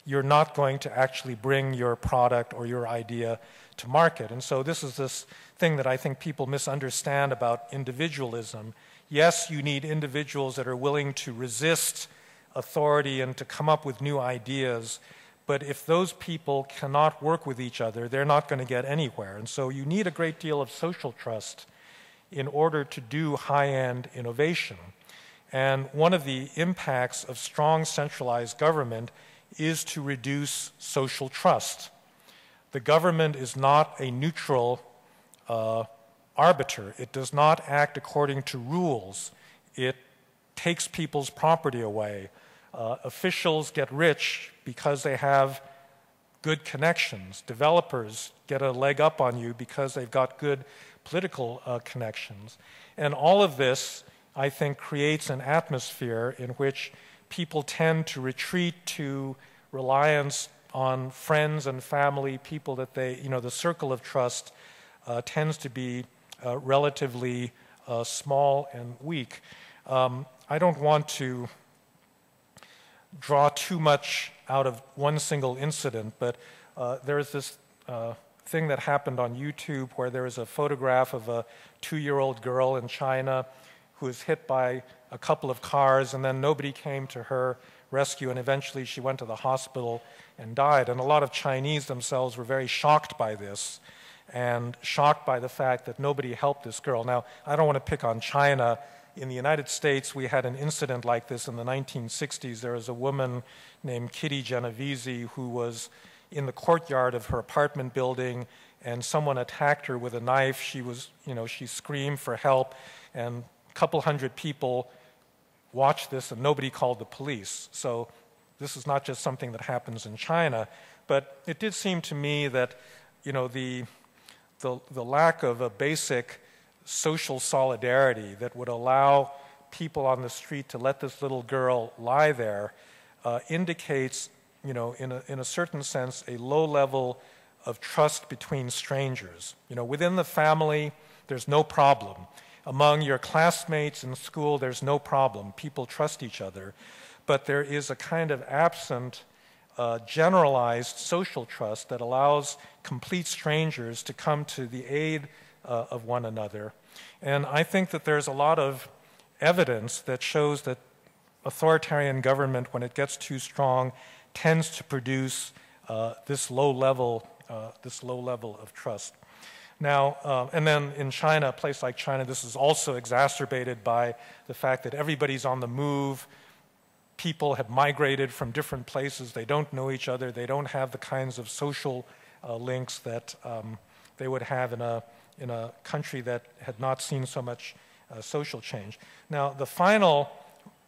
you're not going to actually bring your product or your idea to market. And so this is this thing that I think people misunderstand about individualism. Yes, you need individuals that are willing to resist authority and to come up with new ideas, but if those people cannot work with each other, they're not going to get anywhere. And so you need a great deal of social trust in order to do high-end innovation. And one of the impacts of strong centralized government is to reduce social trust. The government is not a neutral uh, arbiter. It does not act according to rules. It takes people's property away. Uh, officials get rich because they have good connections. Developers get a leg up on you because they've got good political uh, connections. And all of this, I think, creates an atmosphere in which people tend to retreat to reliance on friends and family, people that they, you know, the circle of trust uh, tends to be uh, relatively uh, small and weak. Um, I don't want to draw too much out of one single incident, but uh, there is this uh, thing that happened on YouTube where there is a photograph of a two-year-old girl in China who was hit by a couple of cars, and then nobody came to her rescue, and eventually she went to the hospital and died. And a lot of Chinese themselves were very shocked by this, and shocked by the fact that nobody helped this girl. Now, I don't want to pick on China. In the United States, we had an incident like this in the nineteen sixties. There was a woman named Kitty Genovese who was in the courtyard of her apartment building, and someone attacked her with a knife. She was, you know, she screamed for help, and a couple hundred people watched this, and nobody called the police. So this is not just something that happens in China. But it did seem to me that, you know, the the, the lack of a basic social solidarity that would allow people on the street to let this little girl lie there uh, indicates, you know, in a, in a certain sense, a low level of trust between strangers. You know, within the family, there's no problem. Among your classmates in school, there's no problem. People trust each other. But there is a kind of absent, uh, generalized social trust that allows complete strangers to come to the aid uh, of one another. And I think that there's a lot of evidence that shows that authoritarian government, when it gets too strong, tends to produce uh, this low level, uh, this low level of trust. Now, uh, and then in China, a place like China, this is also exacerbated by the fact that everybody's on the move. People have migrated from different places. They don't know each other. They don't have the kinds of social uh, links that um, they would have in a in a country that had not seen so much uh, social change. Now, the final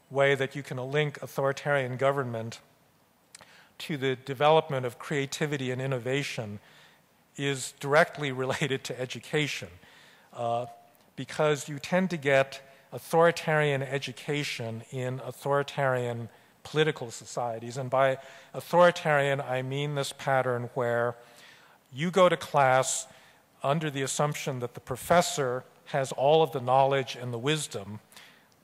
way that you can link authoritarian government to the development of creativity and innovation is directly related to education, uh, because you tend to get authoritarian education in authoritarian political societies. And by authoritarian, I mean this pattern where you go to class under the assumption that the professor has all of the knowledge and the wisdom.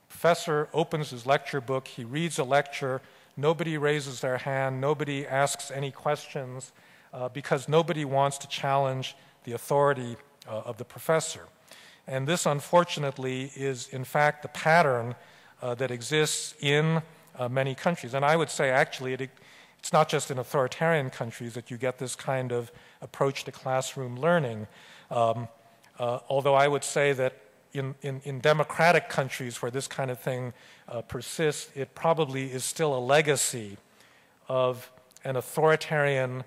The professor opens his lecture book, he reads a lecture, nobody raises their hand, nobody asks any questions, Uh, because nobody wants to challenge the authority uh, of the professor. And this, unfortunately, is in fact the pattern uh, that exists in uh, many countries. And I would say, actually, it, it's not just in authoritarian countries that you get this kind of approach to classroom learning. Um, uh, although I would say that in, in, in democratic countries where this kind of thing uh, persists, it probably is still a legacy of an authoritarian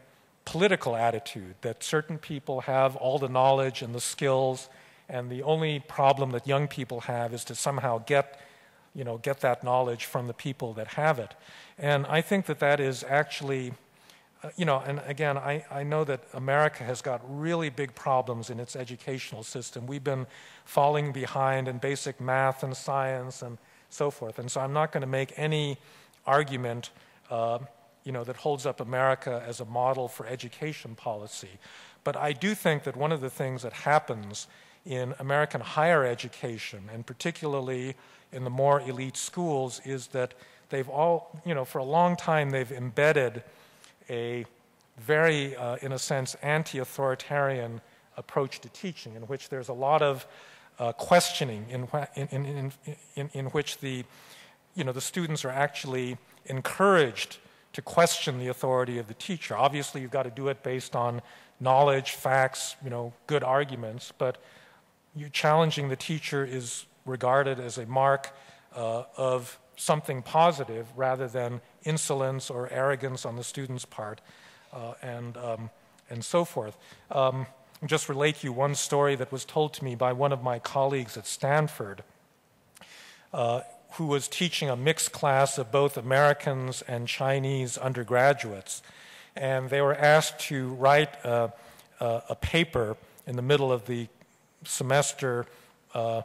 political attitude that certain people have all the knowledge and the skills, and the only problem that young people have is to somehow get, you know, get that knowledge from the people that have it. And I think that that is actually, uh, you know, and again, I, I know that America has got really big problems in its educational system. We've been falling behind in basic math and science and so forth. And so I'm not going to make any argument uh, you know, that holds up America as a model for education policy. But I do think that one of the things that happens in American higher education, and particularly in the more elite schools, is that they've all, you know, for a long time they've embedded a very, uh, in a sense, anti-authoritarian approach to teaching, in which there's a lot of uh, questioning, in, in, in, in, in which the, you know, the students are actually encouraged to question the authority of the teacher. Obviously, you've got to do it based on knowledge, facts, you know, good arguments, but you challenging the teacher is regarded as a mark uh, of something positive rather than insolence or arrogance on the student's part, uh, and, um, and so forth. Um, I'll just relate you one story that was told to me by one of my colleagues at Stanford, uh, who was teaching a mixed class of both Americans and Chinese undergraduates. And they were asked to write a, a, a paper in the middle of the semester uh,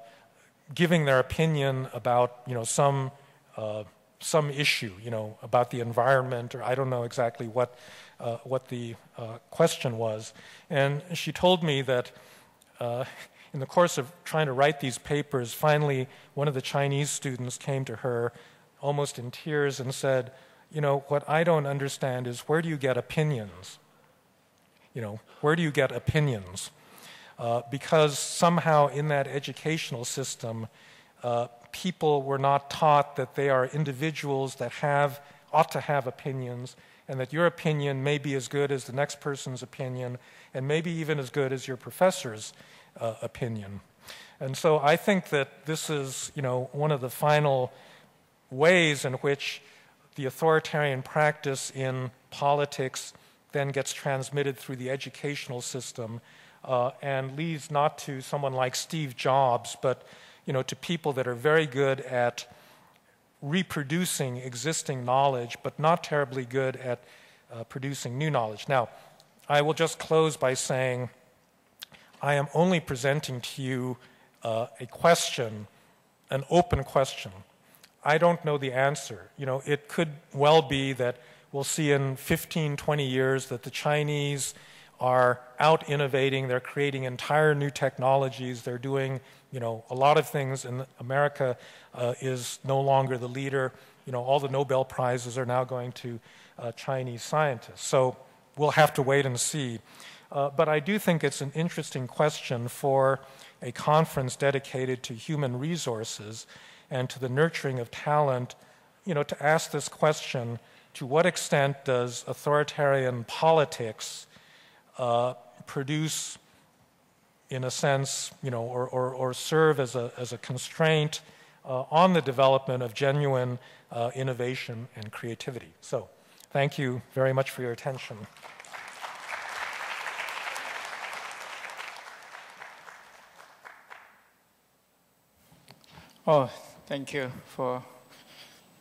giving their opinion about, you know, some, uh, some issue, you know, about the environment, or I don't know exactly what, uh, what the uh, question was. And she told me that uh, in the course of trying to write these papers, finally one of the Chinese students came to her almost in tears and said, you know, what I don't understand is where do you get opinions? You know, where do you get opinions? Uh, because somehow in that educational system, uh, people were not taught that they are individuals that have, ought to have opinions, and that your opinion may be as good as the next person's opinion, and maybe even as good as your professor's uh, opinion. And so I think that this is, you know, one of the final ways in which the authoritarian practice in politics then gets transmitted through the educational system uh, and leads not to someone like Steve Jobs, but, you know, to people that are very good at reproducing existing knowledge, but not terribly good at uh, producing new knowledge. Now, I will just close by saying I am only presenting to you uh, a question, an open question. I don't know the answer. You know, it could well be that we'll see in fifteen, twenty years that the Chinese are out innovating, they're creating entire new technologies, they're doing, you know, a lot of things, and America uh, is no longer the leader. You know, all the Nobel Prizes are now going to uh, Chinese scientists. So we'll have to wait and see. Uh, but I do think it's an interesting question for a conference dedicated to human resources and to the nurturing of talent, you know, to ask this question, to what extent does authoritarian politics uh, produce, in a sense, you know, or, or, or serve as a, as a constraint uh, on the development of genuine uh, innovation and creativity? So thank you very much for your attention. Oh, thank you for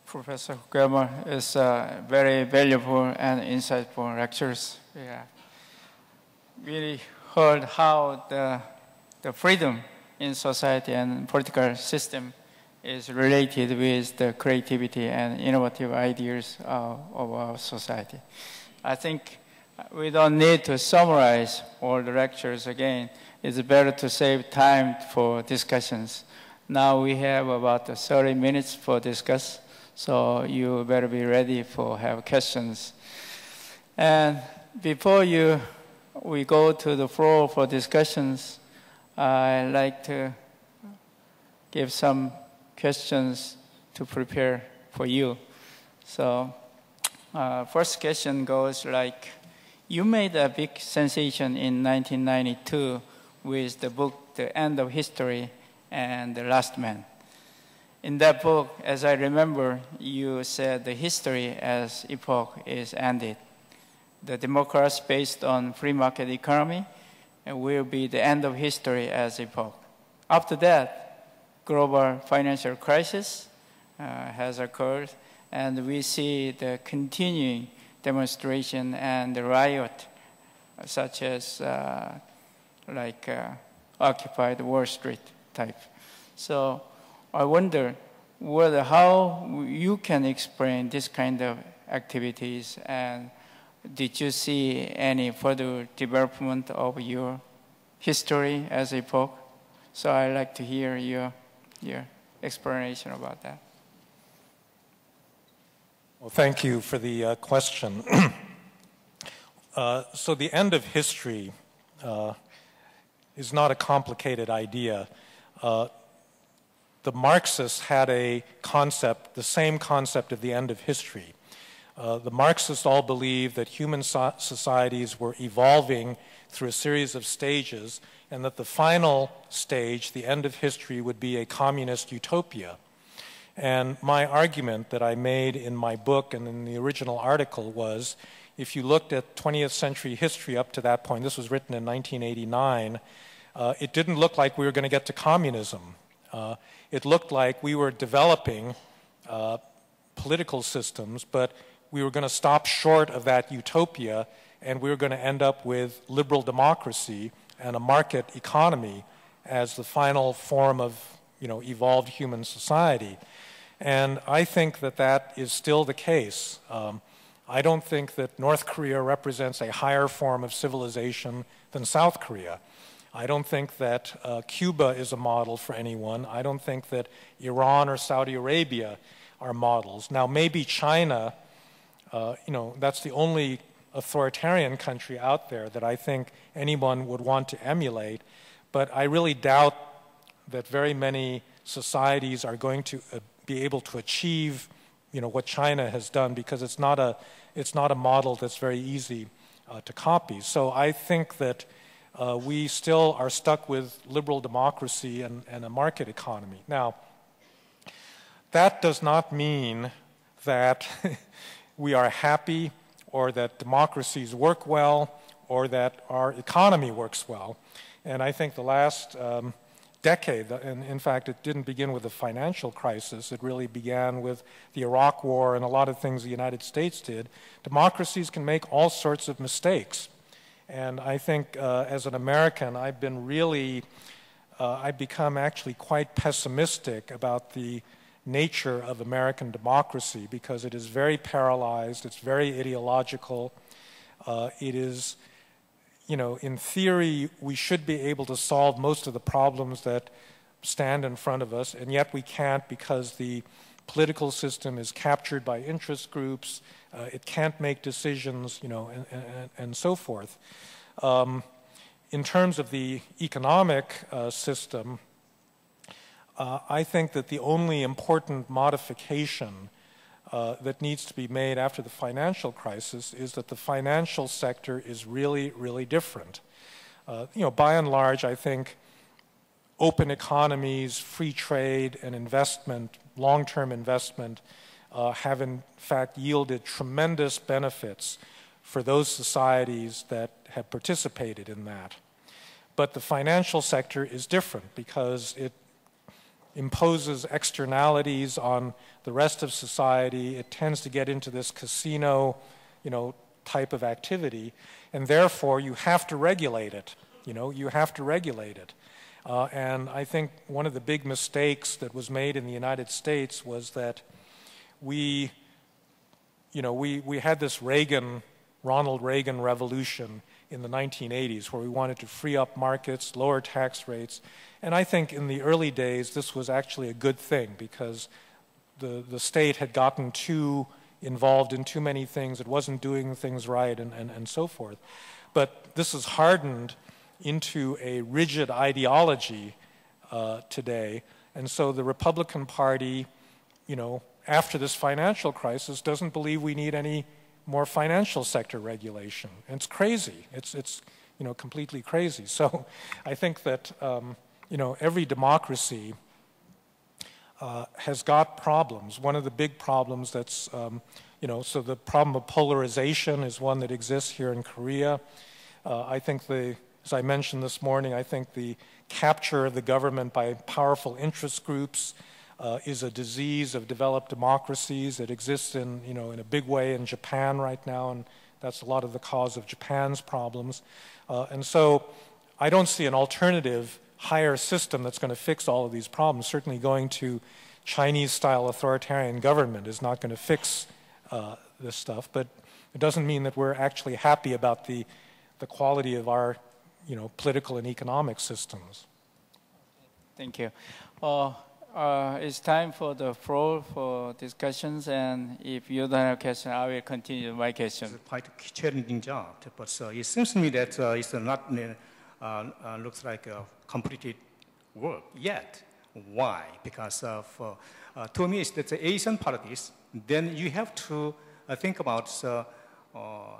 Professor Fukuyama. It's uh, very valuable and insightful lectures. Yeah, really heard how the the freedom in society and political system is related with the creativity and innovative ideas uh, of our society. I think we don't need to summarize all the lectures again. It's better to save time for discussions. Now we have about thirty minutes for discuss. So you better be ready for have questions. And before you, we go to the floor for discussions, I'd like to give some questions to prepare for you. So uh, first question goes like, you made a big sensation in nineteen ninety-two with the book, The End of History and The Last Man. In that book, as I remember, you said the history as epoch is ended. The democracy based on free market economy will be the end of history as epoch. After that, global financial crisis uh, has occurred, and we see the continuing demonstration and the riot, such as uh, like uh, occupied Wall Street type. So I wonder whether how you can explain this kind of activities, and did you see any further development of your history as epoch? So I'd like to hear your, your explanation about that. Well, thank you for the uh, question. uh, so the end of history uh, is not a complicated idea. Uh, The Marxists had a concept, the same concept of the end of history. Uh, the Marxists all believed that human so societies were evolving through a series of stages, and that the final stage, the end of history, would be a communist utopia. And my argument that I made in my book and in the original article was, if you looked at twentieth century history up to that point, this was written in nineteen eighty-nine, uh, it didn't look like we were going to get to communism. Uh, it looked like we were developing uh, political systems, but we were going to stop short of that utopia, and we were going to end up with liberal democracy and a market economy as the final form of, you know, evolved human society. And I think that that is still the case. Um, I don't think that North Korea represents a higher form of civilization than South Korea. I don't think that uh, Cuba is a model for anyone. I don't think that Iran or Saudi Arabia are models. Now, maybe China uh, you know, that's the only authoritarian country out there that I think anyone would want to emulate. But I really doubt that very many societies are going to uh, be able to achieve, you know, what China has done, because it's not a, it's not a model that's very easy uh, to copy. So I think that uh, we still are stuck with liberal democracy and, and a market economy. Now, that does not mean that we are happy, or that democracies work well, or that our economy works well. And I think the last um, decade, and in fact it didn't begin with the financial crisis, it really began with the Iraq War and a lot of things the United States did. Democracies can make all sorts of mistakes. And I think uh, as an American, I've been really, uh, I've become actually quite pessimistic about the nature of American democracy, because it is very paralyzed, it's very ideological, uh, it is, you know, in theory we should be able to solve most of the problems that stand in front of us, and yet we can't, because the political system is captured by interest groups, uh, it can't make decisions, you know, and, and, and so forth. Um, in terms of the economic uh, system, Uh, I think that the only important modification uh, that needs to be made after the financial crisis is that the financial sector is really, really different. Uh, you know, by and large, I think open economies, free trade, and investment, long-term investment, uh, have in fact yielded tremendous benefits for those societies that have participated in that. But the financial sector is different, because it imposes externalities on the rest of society. It tends to get into this casino, you know, type of activity, and therefore you have to regulate it. You know, you have to regulate it. Uh, and I think one of the big mistakes that was made in the United States was that we, you know, we we had this Reagan, Ronald Reagan revolution in the nineteen eighties, where we wanted to free up markets, lower tax rates. And I think in the early days this was actually a good thing, because the, the state had gotten too involved in too many things, it wasn't doing things right, and, and, and so forth. But this is hardened into a rigid ideology uh, today, and so the Republican Party, you know, after this financial crisis, doesn't believe we need any more financial sector regulation. And it's crazy. It's, it's, you know, completely crazy. So I think that, um, you know, every democracy uh, has got problems. One of the big problems that's, um, you know, so the problem of polarization is one that exists here in Korea. Uh, I think the, as I mentioned this morning, I think the capture of the government by powerful interest groups Uh, is a disease of developed democracies. It exists in, you know, in a big way in Japan right now, and that's a lot of the cause of Japan's problems. Uh, and so I don't see an alternative higher system that's going to fix all of these problems. Certainly going to Chinese-style authoritarian government is not going to fix uh, this stuff, but it doesn't mean that we're actually happy about the, the quality of our, you know, political and economic systems. Thank you. Uh, Uh, it's time for the floor for discussions, and if you don't have a question, I will continue my question. It's quite a challenging job, but uh, it seems to me that uh, it's not uh, uh, looks like a completed work yet. Why? Because uh, for, uh, to me, it's the Asian politics. Then you have to uh, think about uh, uh,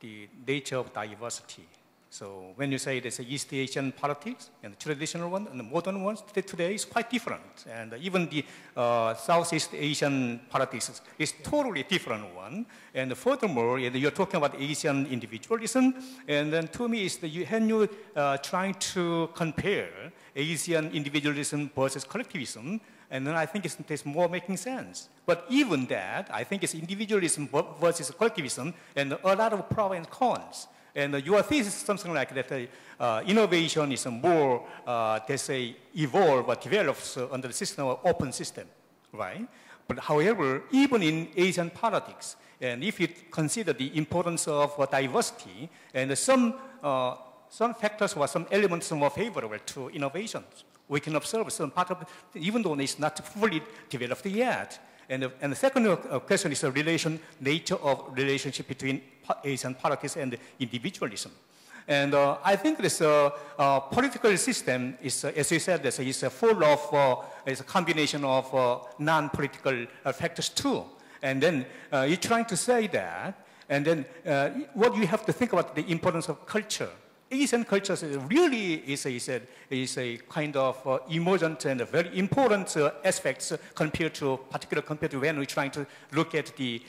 the nature of diversity. So when you say there's East Asian politics, and the traditional one and the modern ones, today is quite different. And even the uh, Southeast Asian politics is totally different one. And furthermore, you're talking about Asian individualism. And then to me, it's the, you, when you're uh, trying to compare Asian individualism versus collectivism, and then I think it's, it's more making sense. But even that, I think it's individualism versus collectivism, and a lot of pros and cons. And uh, your thesis is something like that uh, innovation is more, uh, they say, evolve or develops uh, under the system of open system, right? But however, even in Asian politics, and if you consider the importance of uh, diversity, and uh, some, uh, some factors or some elements are more favorable to innovations, we can observe some part of it, even though it's not fully developed yet. And the, and the second question is the relation, nature of relationship between Asian politics and individualism. And uh, I think this uh, uh, political system is, uh, as you said, this is uh, full of uh, is a combination of uh, non-political uh, factors too. And then uh, you're trying to say that. And then uh, what you have to think about the importance of culture. Asian culture really is a, is a, is a kind of uh, emergent and a very important uh, aspects compared to particular compared to when we're trying to look at the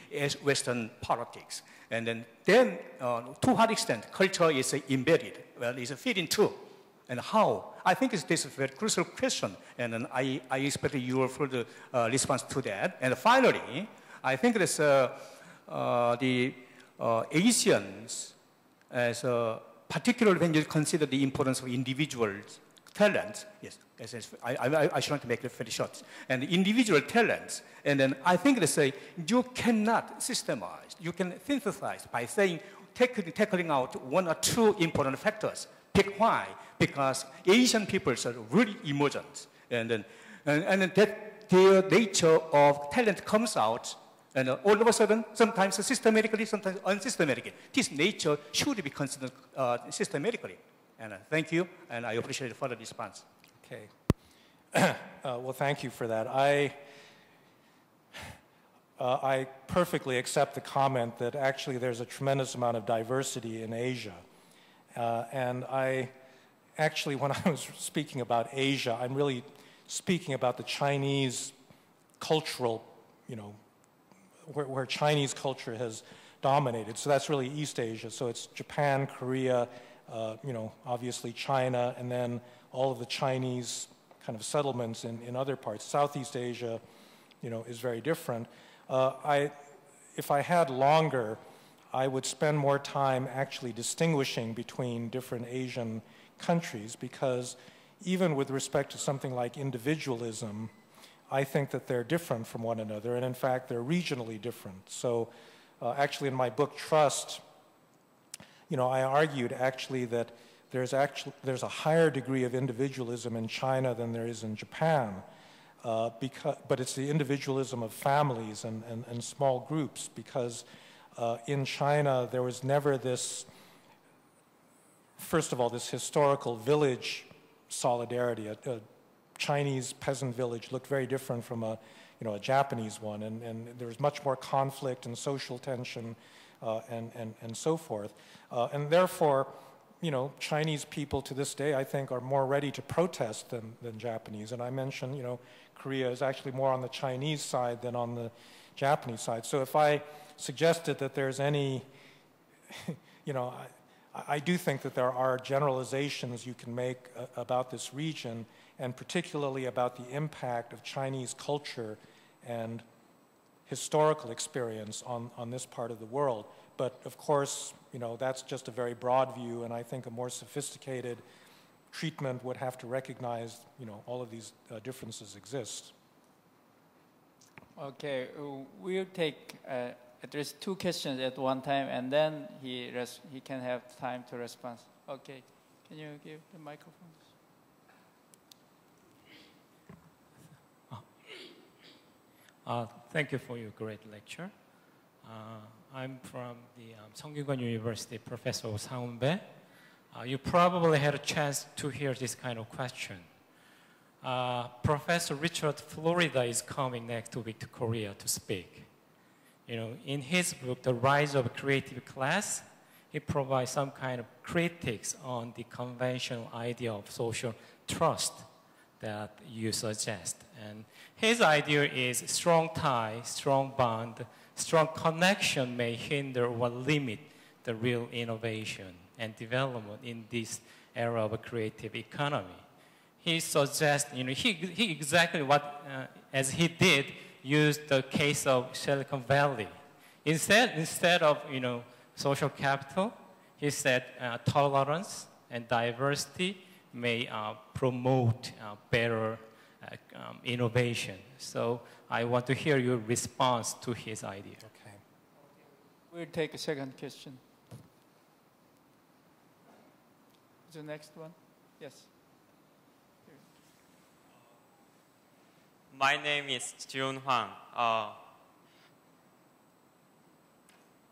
Western politics. And then, then uh, to what extent culture is uh, embedded? Well, is it fit in too? And how? I think it's, this is a very crucial question. And, and I, I expect your further uh, response to that. And finally, I think this, uh, uh, the uh, Asians as a particularly when you consider the importance of individual talents, yes, I, I, I should not make it very short, and individual talents, and then I think they say you cannot systemize, you can synthesize by saying, take, tackling out one or two important factors. Pick why, because Asian peoples are really emergent, and then, and, and that their nature of talent comes out. And uh, all of a sudden, sometimes systematically, sometimes unsystematically. This nature should be considered uh, systematically. And uh, thank you, and I appreciate the further response. Okay. uh, well, thank you for that. I, uh, I perfectly accept the comment that actually there's a tremendous amount of diversity in Asia. Uh, and I actually, when I was speaking about Asia, I'm really speaking about the Chinese cultural, you know, Where, where Chinese culture has dominated. So that's really East Asia. So it's Japan, Korea, uh, you know, obviously China, and then all of the Chinese kind of settlements in, in other parts. Southeast Asia, you know, is very different. Uh, I, if I had longer, I would spend more time actually distinguishing between different Asian countries, because even with respect to something like individualism, I think that they're different from one another, and in fact, they're regionally different. So uh, actually in my book, Trust, you know, I argued actually that there's, actually, there's a higher degree of individualism in China than there is in Japan, uh, because, but it's the individualism of families and, and, and small groups, because uh, in China, there was never this, first of all, this historical village solidarity. A, a, Chinese peasant village looked very different from a, you know, a Japanese one, and, and there was much more conflict and social tension uh, and, and, and so forth. Uh, and therefore, you know, Chinese people to this day, I think, are more ready to protest than, than Japanese. And I mentioned, you know, Korea is actually more on the Chinese side than on the Japanese side. So if I suggested that there's any, you know, I, I do think that there are generalizations you can make uh, about this region, and particularly about the impact of Chinese culture and historical experience on, on this part of the world. But of course, you know, that's just a very broad view, and I think a more sophisticated treatment would have to recognize, you know, all of these uh, differences exist. Okay, we'll take uh, at least two questions at one time, and then he, res he can have time to respond. Okay, can you give the microphone? Uh, thank you for your great lecture. Uh, I'm from the um, Sungkyunkwan University, Professor Sang Eun-bae. Uh, you probably had a chance to hear this kind of question. Uh, Professor Richard Florida is coming next week to Korea to speak. You know, in his book, The Rise of Creative Class, he provides some kind of critiques on the conventional idea of social trust that you suggest. And his idea is strong tie, strong bond, strong connection may hinder or limit the real innovation and development in this era of a creative economy. He suggests, you know, he, he exactly what, uh, as he did, used the case of Silicon Valley. Instead, instead of, you know, social capital, he said uh, tolerance and diversity may uh, promote uh, better uh, um, innovation. So I want to hear your response to his idea. Okay. We'll take a second question. The next one? Yes. My name is Jun Hwang. Uh,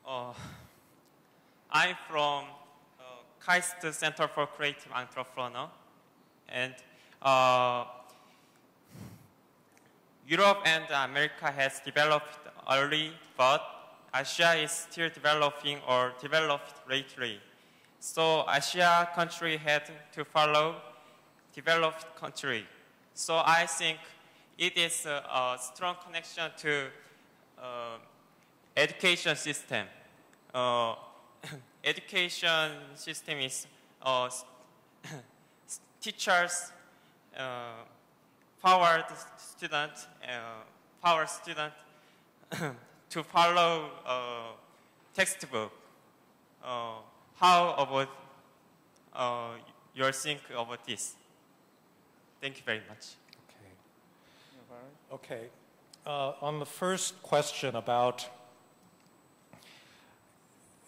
uh, I'm from uh, KAIST Center for Creative Entrepreneur, and uh, Europe and America has developed early, but Asia is still developing or developed lately. So Asia country had to follow developed country. So I think it is a, a strong connection to uh, education system. Uh, education system is uh, teachers uh, power the student, uh, power student to follow uh, textbook. Uh, how about uh, your think about this? Thank you very much. Okay, uh, on the first question about,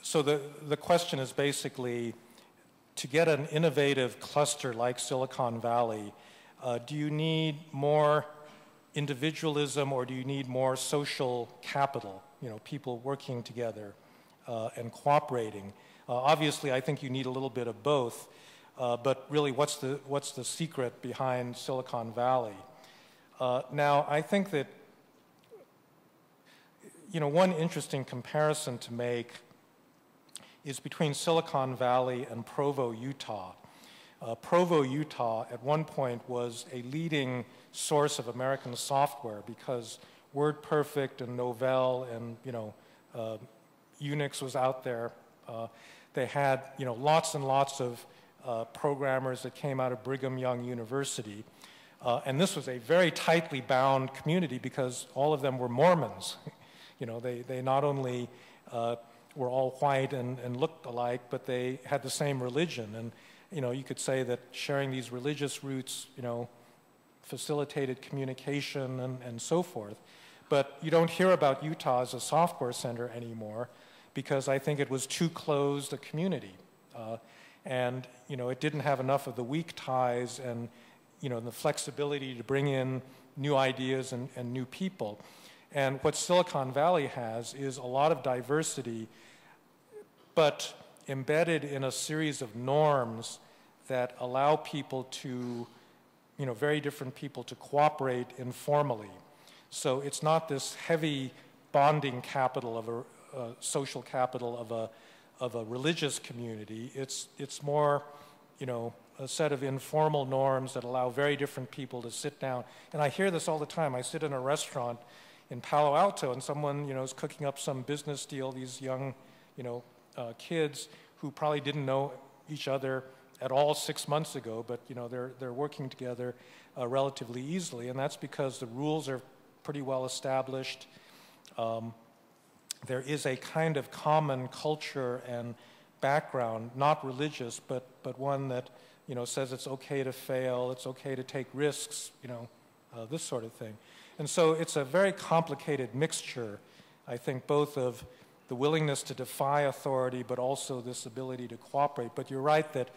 so the, the question is basically, to get an innovative cluster like Silicon Valley, uh, do you need more individualism or do you need more social capital, you know, people working together uh, and cooperating? Uh, obviously, I think you need a little bit of both, uh, but really what's the, what's the secret behind Silicon Valley? Uh, now, I think that, you know, one interesting comparison to make is between Silicon Valley and Provo, Utah. Uh, Provo, Utah, at one point, was a leading source of American software because WordPerfect and Novell and, you know, uh, Unix was out there. Uh, they had, you know, lots and lots of uh, programmers that came out of Brigham Young University. Uh, and this was a very tightly bound community because all of them were Mormons. You know, they, they not only uh, were all white and, and looked alike, but they had the same religion. And, you know, you could say that sharing these religious roots, you know, facilitated communication and, and so forth. But you don't hear about Utah as a software center anymore because I think it was too closed a community. Uh, and, you know, it didn't have enough of the weak ties and you know, the flexibility to bring in new ideas and, and new people. And what Silicon Valley has is a lot of diversity, but embedded in a series of norms that allow people to, you know, very different people to cooperate informally. So it's not this heavy bonding capital of a, a social capital of a, of a religious community. It's, it's more, you know, a set of informal norms that allow very different people to sit down. And I hear this all the time. I sit in a restaurant in Palo Alto and someone, you know, is cooking up some business deal, these young, you know, uh, kids who probably didn't know each other at all six months ago, but, you know, they're, they're working together uh, relatively easily. And that's because the rules are pretty well established. Um, there is a kind of common culture and background, not religious, but, but one that you know, says it's okay to fail, it's okay to take risks, you know, uh, this sort of thing. And so it's a very complicated mixture, I think, both of the willingness to defy authority, but also this ability to cooperate. But you're right that,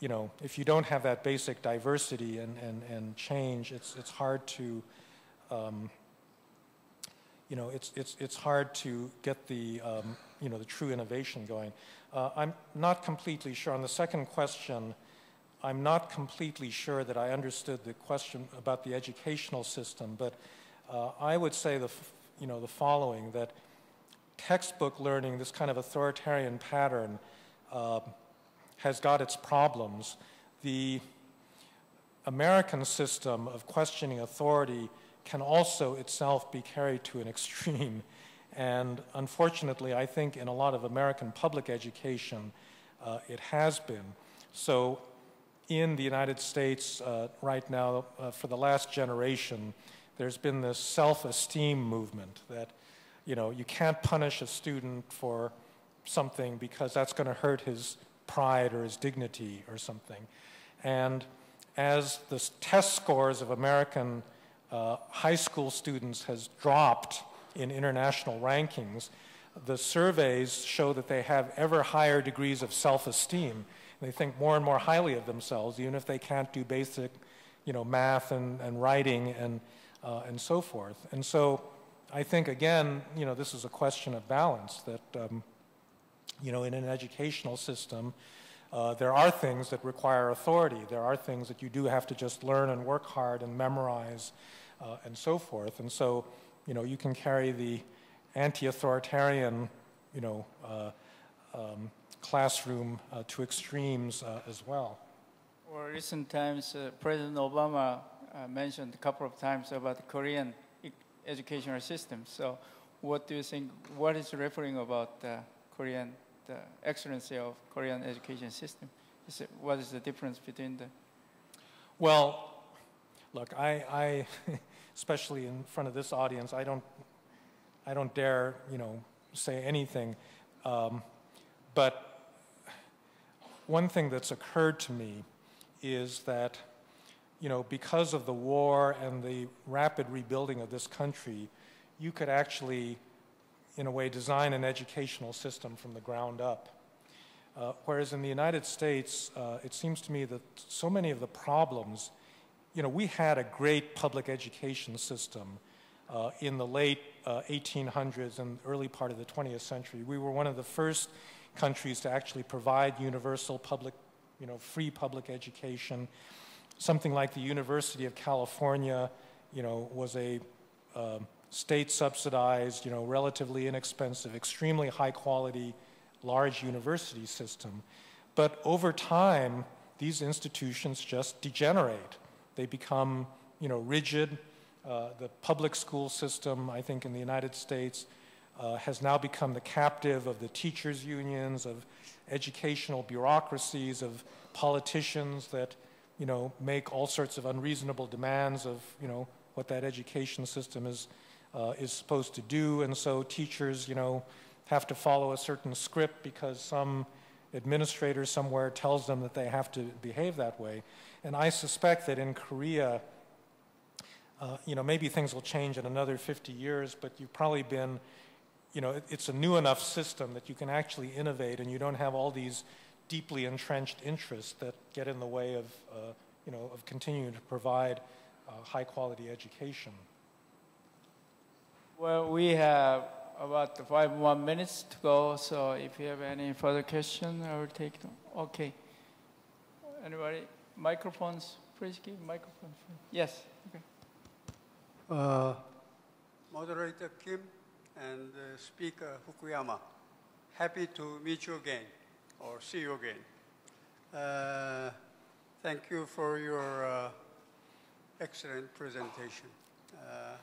you know, if you don't have that basic diversity and, and, and change, it's, it's hard to, um, you know, it's, it's, it's hard to get the, um, you know, the true innovation going. Uh, I'm not completely sure on the second question. I'm not completely sure that I understood the question about the educational system, but uh, I would say the, f you know, the following, that textbook learning, this kind of authoritarian pattern, uh, has got its problems. The American system of questioning authority can also itself be carried to an extreme. And unfortunately, I think in a lot of American public education, uh, it has been. So, in the United States uh, right now, uh, for the last generation, there's been this self-esteem movement that, you know, you can't punish a student for something because that's going to hurt his pride or his dignity or something. And as the test scores of American uh, high school students has dropped in international rankings, the surveys show that they have ever higher degrees of self-esteem. They think more and more highly of themselves, even if they can't do basic, you know, math and, and writing and uh, and so forth. And so I think, again, you know, this is a question of balance that, um, you know, in an educational system, uh, there are things that require authority. There are things that you do have to just learn and work hard and memorize uh, and so forth. And so, you know, you can carry the anti-authoritarian, you know, uh, um, classroom uh, to extremes uh, as well. Well, recent times, uh, President Obama uh, mentioned a couple of times about the Korean educational system. So what do you think, what is referring about the Korean, the excellency of Korean education system? Is it, what is the difference between the? Well, look, I, I especially in front of this audience, I don't, I don't dare, you know, say anything. Um, but one thing that's occurred to me is that, you know, because of the war and the rapid rebuilding of this country, you could actually, in a way, design an educational system from the ground up. Uh, whereas in the United States, uh, it seems to me that so many of the problems, you know, we had a great public education system uh, in the late uh, eighteen hundreds and early part of the twentieth century. We were one of the first countries to actually provide universal public, you know, free public education. Something like the University of California, you know, was a uh, state-subsidized, you know, relatively inexpensive, extremely high-quality, large university system. But over time, these institutions just degenerate. They become, you know, rigid. Uh, the public school system, I think, in the United States uh, has now become the captive of the teachers' unions, of educational bureaucracies, of politicians that, you know, make all sorts of unreasonable demands of, you know, what that education system is, uh, is supposed to do. And so teachers, you know, have to follow a certain script because some administrator somewhere tells them that they have to behave that way. And I suspect that in Korea, uh, you know, maybe things will change in another fifty years, but you've probably been, you know, it, it's a new enough system that you can actually innovate and you don't have all these deeply entrenched interests that get in the way of, uh, you know, of continuing to provide uh, high-quality education. Well, we have about five more minutes to go, so if you have any further questions, I will take them. Okay. Anybody? Microphones? Please give microphones. Yes. Okay. Uh, Moderator Kim and uh, Speaker Fukuyama, happy to meet you again. Or see you again. Uh, thank you for your uh, excellent presentation. Uh,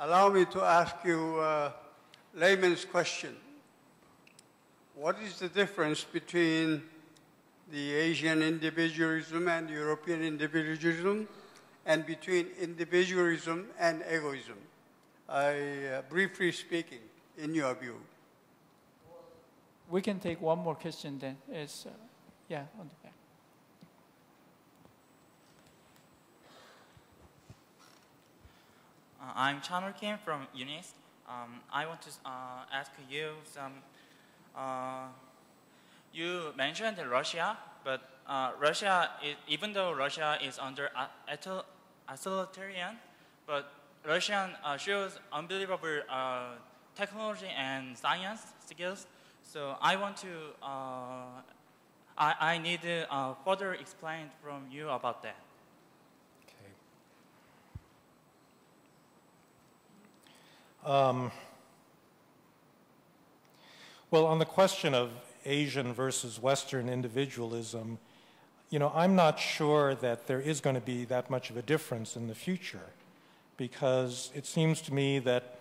allow me to ask you a layman's question. What is the difference between the Asian individualism and European individualism, and between individualism and egoism? I, uh, briefly speaking, in your view. We can take one more question then. It's, uh, yeah, on the back. Uh, I'm Joohyun Kim from UNIST. Um, I want to uh, ask you some, uh, you mentioned Russia, but uh, Russia, is, even though Russia is under authoritarian, but Russia uh, shows unbelievable uh, technology and science skills. So I want to, uh, I, I need to uh, further explain from you about that. Okay. Um, well, on the question of Asian versus Western individualism, you know, I'm not sure that there is going to be that much of a difference in the future, because it seems to me that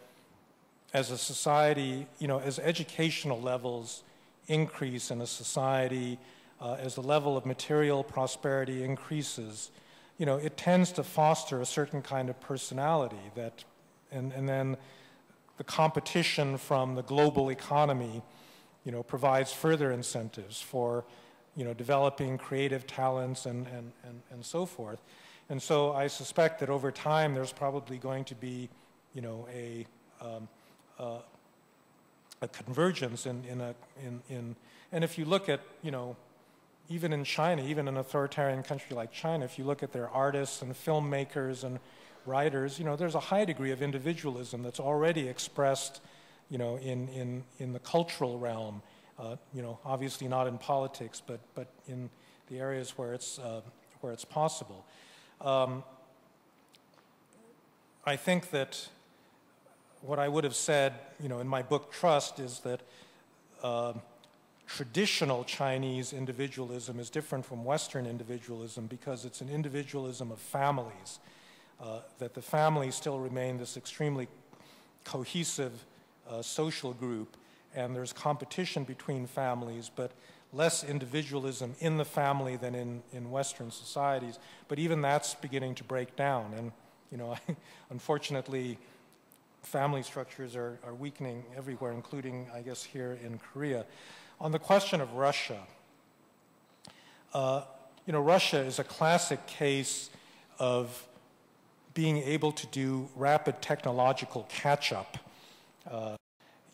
as a society, you know, as educational levels increase in a society, uh, as the level of material prosperity increases, you know, it tends to foster a certain kind of personality that, and, and then the competition from the global economy, you know, provides further incentives for, you know, developing creative talents and, and, and, and so forth. And so I suspect that over time there's probably going to be, you know, a, um, Uh, a convergence in, in a in, in and if you look at, you know, even in China, even an authoritarian country like China, if you look at their artists and filmmakers and writers, you know, there's a high degree of individualism that's already expressed, you know, in, in, in the cultural realm, uh, you know, obviously not in politics, but, but in the areas where it's, uh, where it's possible. Um, I think that what I would have said, you know, in my book Trust is that uh, traditional Chinese individualism is different from Western individualism because it's an individualism of families, uh, that the family still remain this extremely cohesive uh, social group, and there's competition between families, but less individualism in the family than in, in Western societies. But even that's beginning to break down, and you know, I, unfortunately, family structures are, are weakening everywhere, including, I guess, here in Korea. On the question of Russia, uh, you know, Russia is a classic case of being able to do rapid technological catch-up, uh,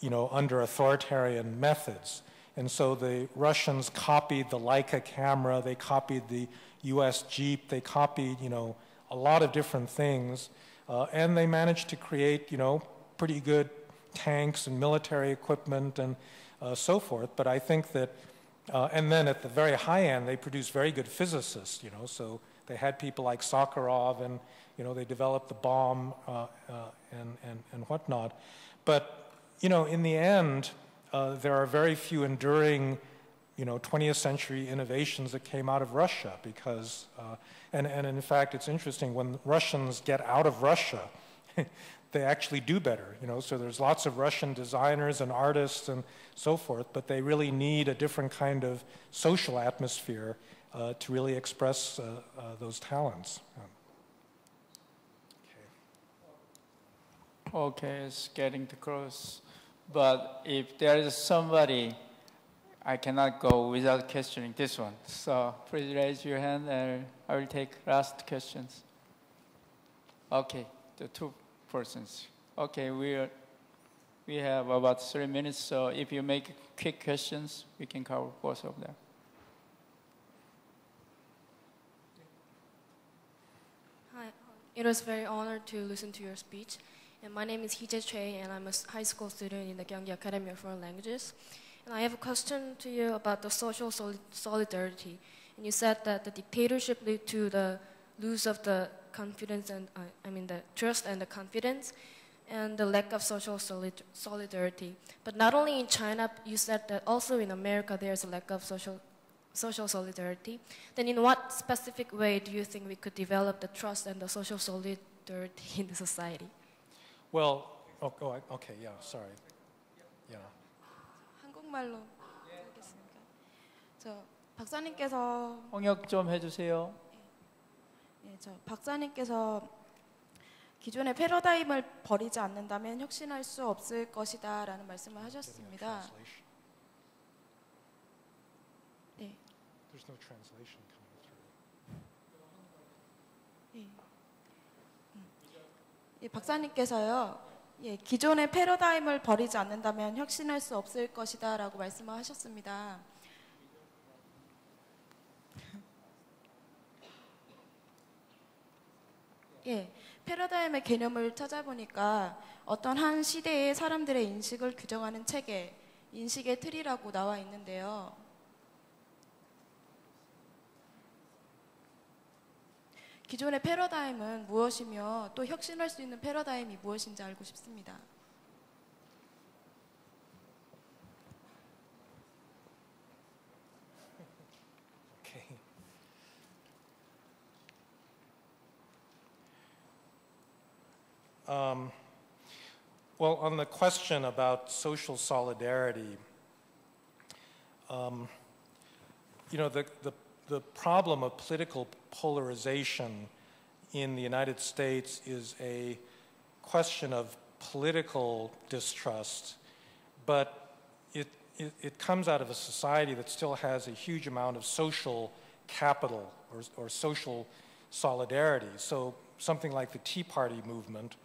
you know, under authoritarian methods. And so the Russians copied the Leica camera, they copied the U S Jeep, they copied, you know, a lot of different things, uh, and they managed to create, you know, pretty good tanks and military equipment and uh, so forth. But I think that, uh, and then at the very high end, they produced very good physicists, you know, so they had people like Sakharov, and, you know, they developed the bomb uh, uh, and, and, and whatnot. But, you know, in the end, uh, there are very few enduring, you know, twentieth century innovations that came out of Russia because, uh, and, and in fact, it's interesting, when Russians get out of Russia, they actually do better, you know, so there's lots of Russian designers and artists and so forth, but they really need a different kind of social atmosphere uh, to really express uh, uh, those talents. Yeah. Okay. Okay, it's getting too close, but if there is somebody I cannot go without questioning this one. So please raise your hand and I will take last questions. Okay, the two persons. Okay, we are, we have about three minutes, so if you make quick questions, we can cover both of them. Hi, it was very honored to listen to your speech. And my name is Hee-jae Choi, and I'm a high school student in the Gyeonggi Academy of Foreign Languages. And I have a question to you about the social sol solidarity. And you said that the dictatorship led to the loss of the confidence and, uh, I mean, the trust and the confidence and the lack of social solid solidarity. But not only in China, you said that also in America there's a lack of social, social solidarity. Then in what specific way do you think we could develop the trust and the social solidarity in the society? Well, oh, oh, okay, yeah, sorry. Yeah. 말로 드리겠습니다. 저 박사님께서 통역 좀 해주세요. 예, 예, 저 박사님께서 기존의 패러다임을 버리지 않는다면 혁신할 수 없을 것이다라는 말씀을 하셨습니다. 네. There's no translation coming through. 예. 음. 예, 박사님께서요. 예, 기존의 패러다임을 버리지 않는다면 혁신할 수 없을 것이다 라고 말씀을 하셨습니다. 예, 패러다임의 개념을 찾아보니까 어떤 한 시대의 사람들의 인식을 규정하는 체계, 인식의 틀이라고 나와 있는데요. 기존의 패러다임은 무엇이며 또 혁신할 수 있는 패러다임이 무엇인지 알고 싶습니다. Okay. Um, well, on the question about social solidarity, um, you know, the, the The problem of political polarization in the United States is a question of political distrust, but it, it, it comes out of a society that still has a huge amount of social capital or, or social solidarity. So something like the Tea Party movement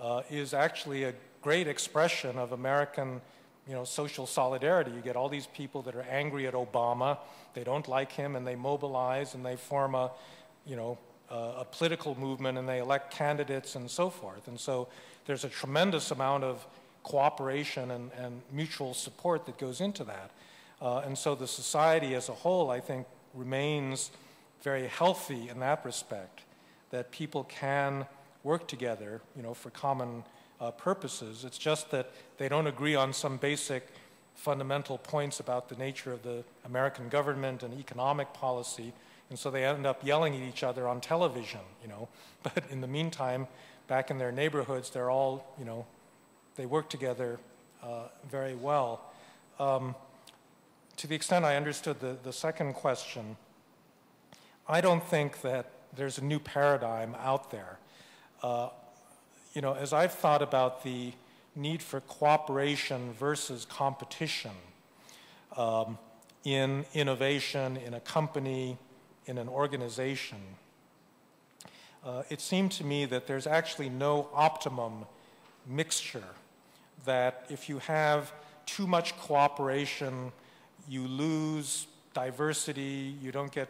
uh, is actually a great expression of American, you know, social solidarity. You get all these people that are angry at Obama, they don't like him, and they mobilize and they form a, you know, uh, a political movement and they elect candidates and so forth. And so there's a tremendous amount of cooperation and, and mutual support that goes into that. Uh, and so the society as a whole, I think, remains very healthy in that respect, that people can work together, you know, for common uh, purposes. It's just that they don't agree on some basic fundamental points about the nature of the American government and economic policy, and so they end up yelling at each other on television, you know. But in the meantime, back in their neighborhoods, they're all, you know, they work together uh, very well. Um, to the extent I understood the, the second question, I don't think that there's a new paradigm out there. Uh, you know, as I've thought about the need for cooperation versus competition um, in innovation, in a company, in an organization, uh, it seemed to me that there's actually no optimum mixture, that if you have too much cooperation, you lose diversity, you don't get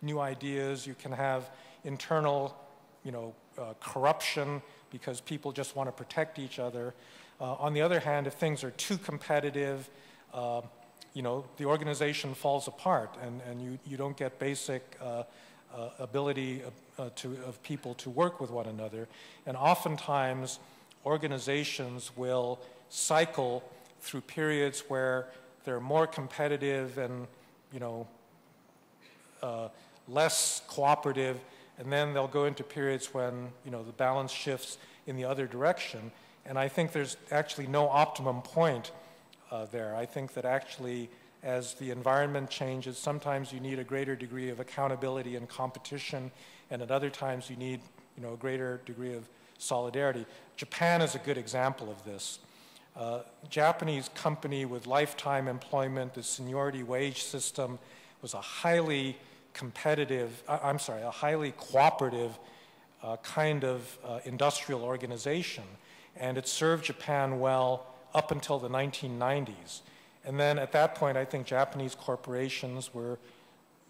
new ideas, you can have internal, you know, uh, corruption, because people just want to protect each other. Uh, on the other hand, if things are too competitive, uh, you know, the organization falls apart, and, and you, you don't get basic uh, uh, ability uh, to, of people to work with one another. And oftentimes, organizations will cycle through periods where they're more competitive and, you know, uh, less cooperative, and then they'll go into periods when, you know, the balance shifts in the other direction. And I think there's actually no optimum point uh, there. I think that actually, as the environment changes, sometimes you need a greater degree of accountability and competition, and at other times you need, you know, a greater degree of solidarity. Japan is a good example of this. Uh, Japanese company with lifetime employment, the seniority wage system, was a highly competitive, I'm sorry, a highly cooperative uh, kind of uh, industrial organization, and it served Japan well up until the nineteen nineties. And then at that point, I think Japanese corporations were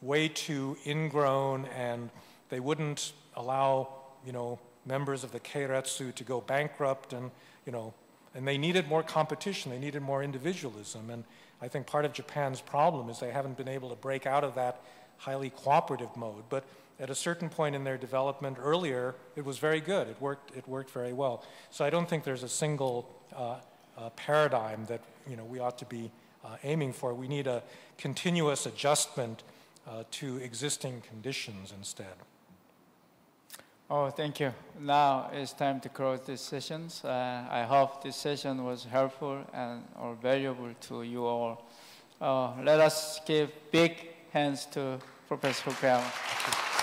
way too ingrown, and they wouldn't allow, you know, members of the keiretsu to go bankrupt, and, you know, and they needed more competition, they needed more individualism. And I think part of Japan's problem is they haven't been able to break out of that highly cooperative mode, but at a certain point in their development earlier, it was very good. It worked. It worked very well. So I don't think there's a single uh, uh, paradigm that, you know, we ought to be uh, aiming for. We need a continuous adjustment uh, to existing conditions instead. Oh, thank you. Now it's time to close these sessions. Uh, I hope this session was helpful and or valuable to you all. Uh, let us give big hands to Professor Fukuyama.